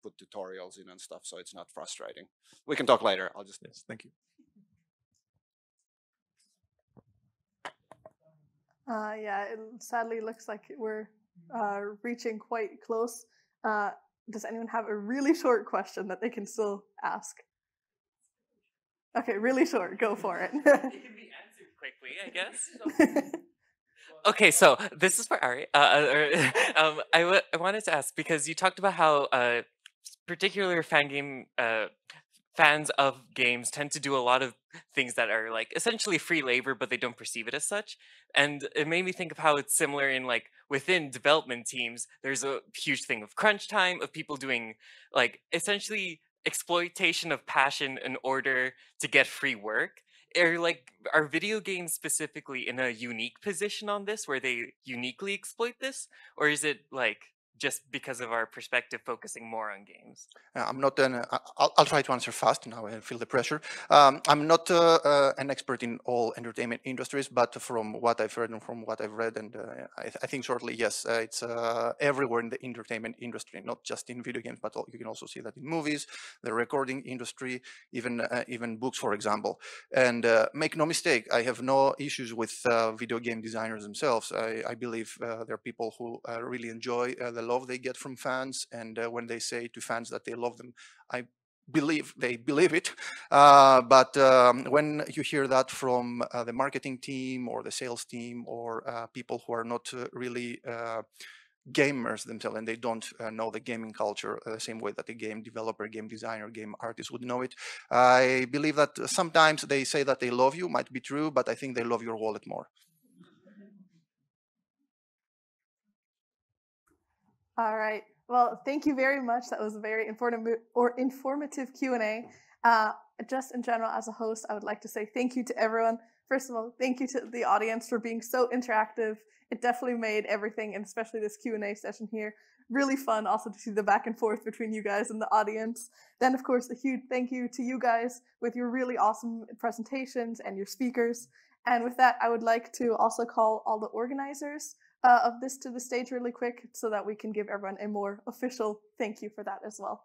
put tutorials in and stuff, so it's not frustrating. We can talk later. I'll just... Yes, thank you. Uh, yeah, it sadly looks like we're uh, reaching quite close. Uh, does anyone have a really short question that they can still ask? Okay, really short. Go for it. It can be answered quickly, I guess. Okay, so this is for Ari. Uh, uh, um, I, w I wanted to ask, because you talked about how... Uh, particular fan game uh, fans of games tend to do a lot of things that are like essentially free labor, but they don't perceive it as such. And it made me think of how it's similar in like within development teams, there's a huge thing of crunch time, of people doing like essentially exploitation of passion in order to get free work. Are like are video games specifically in a unique position on this, where they uniquely exploit this, or is it like just because of our perspective focusing more on games? Uh, I'm not an, uh, I'll, I'll try to answer fast now and feel the pressure. Um, I'm not uh, uh, an expert in all entertainment industries, but from what I've heard and from what I've read, and uh, I, th I think shortly, yes, uh, it's uh, everywhere in the entertainment industry, not just in video games, but all, you can also see that in movies, the recording industry, even, uh, even books, for example. And uh, make no mistake, I have no issues with uh, video game designers themselves. I, I believe uh, there are people who uh, really enjoy uh, the love they get from fans, and uh, when they say to fans that they love them, I believe they believe it, uh, but um, when you hear that from uh, the marketing team or the sales team or uh, people who are not uh, really uh, gamers themselves, and they don't uh, know the gaming culture uh, the same way that a game developer, game designer, game artist would know it, I believe that sometimes they say that they love you, might be true, but I think they love your wallet more. All right. Well, thank you very much. That was a very informative or informative Q and A. Uh, just in general, as a host, I would like to say thank you to everyone. First of all, thank you to the audience for being so interactive. It definitely made everything, and especially this Q and A session here, really fun. Also to see the back and forth between you guys and the audience. Then, of course, a huge thank you to you guys with your really awesome presentations and your speakers. And with that, I would like to also call all the organizers Uh, of this to the stage really quick so that we can give everyone a more official thank you for that as well.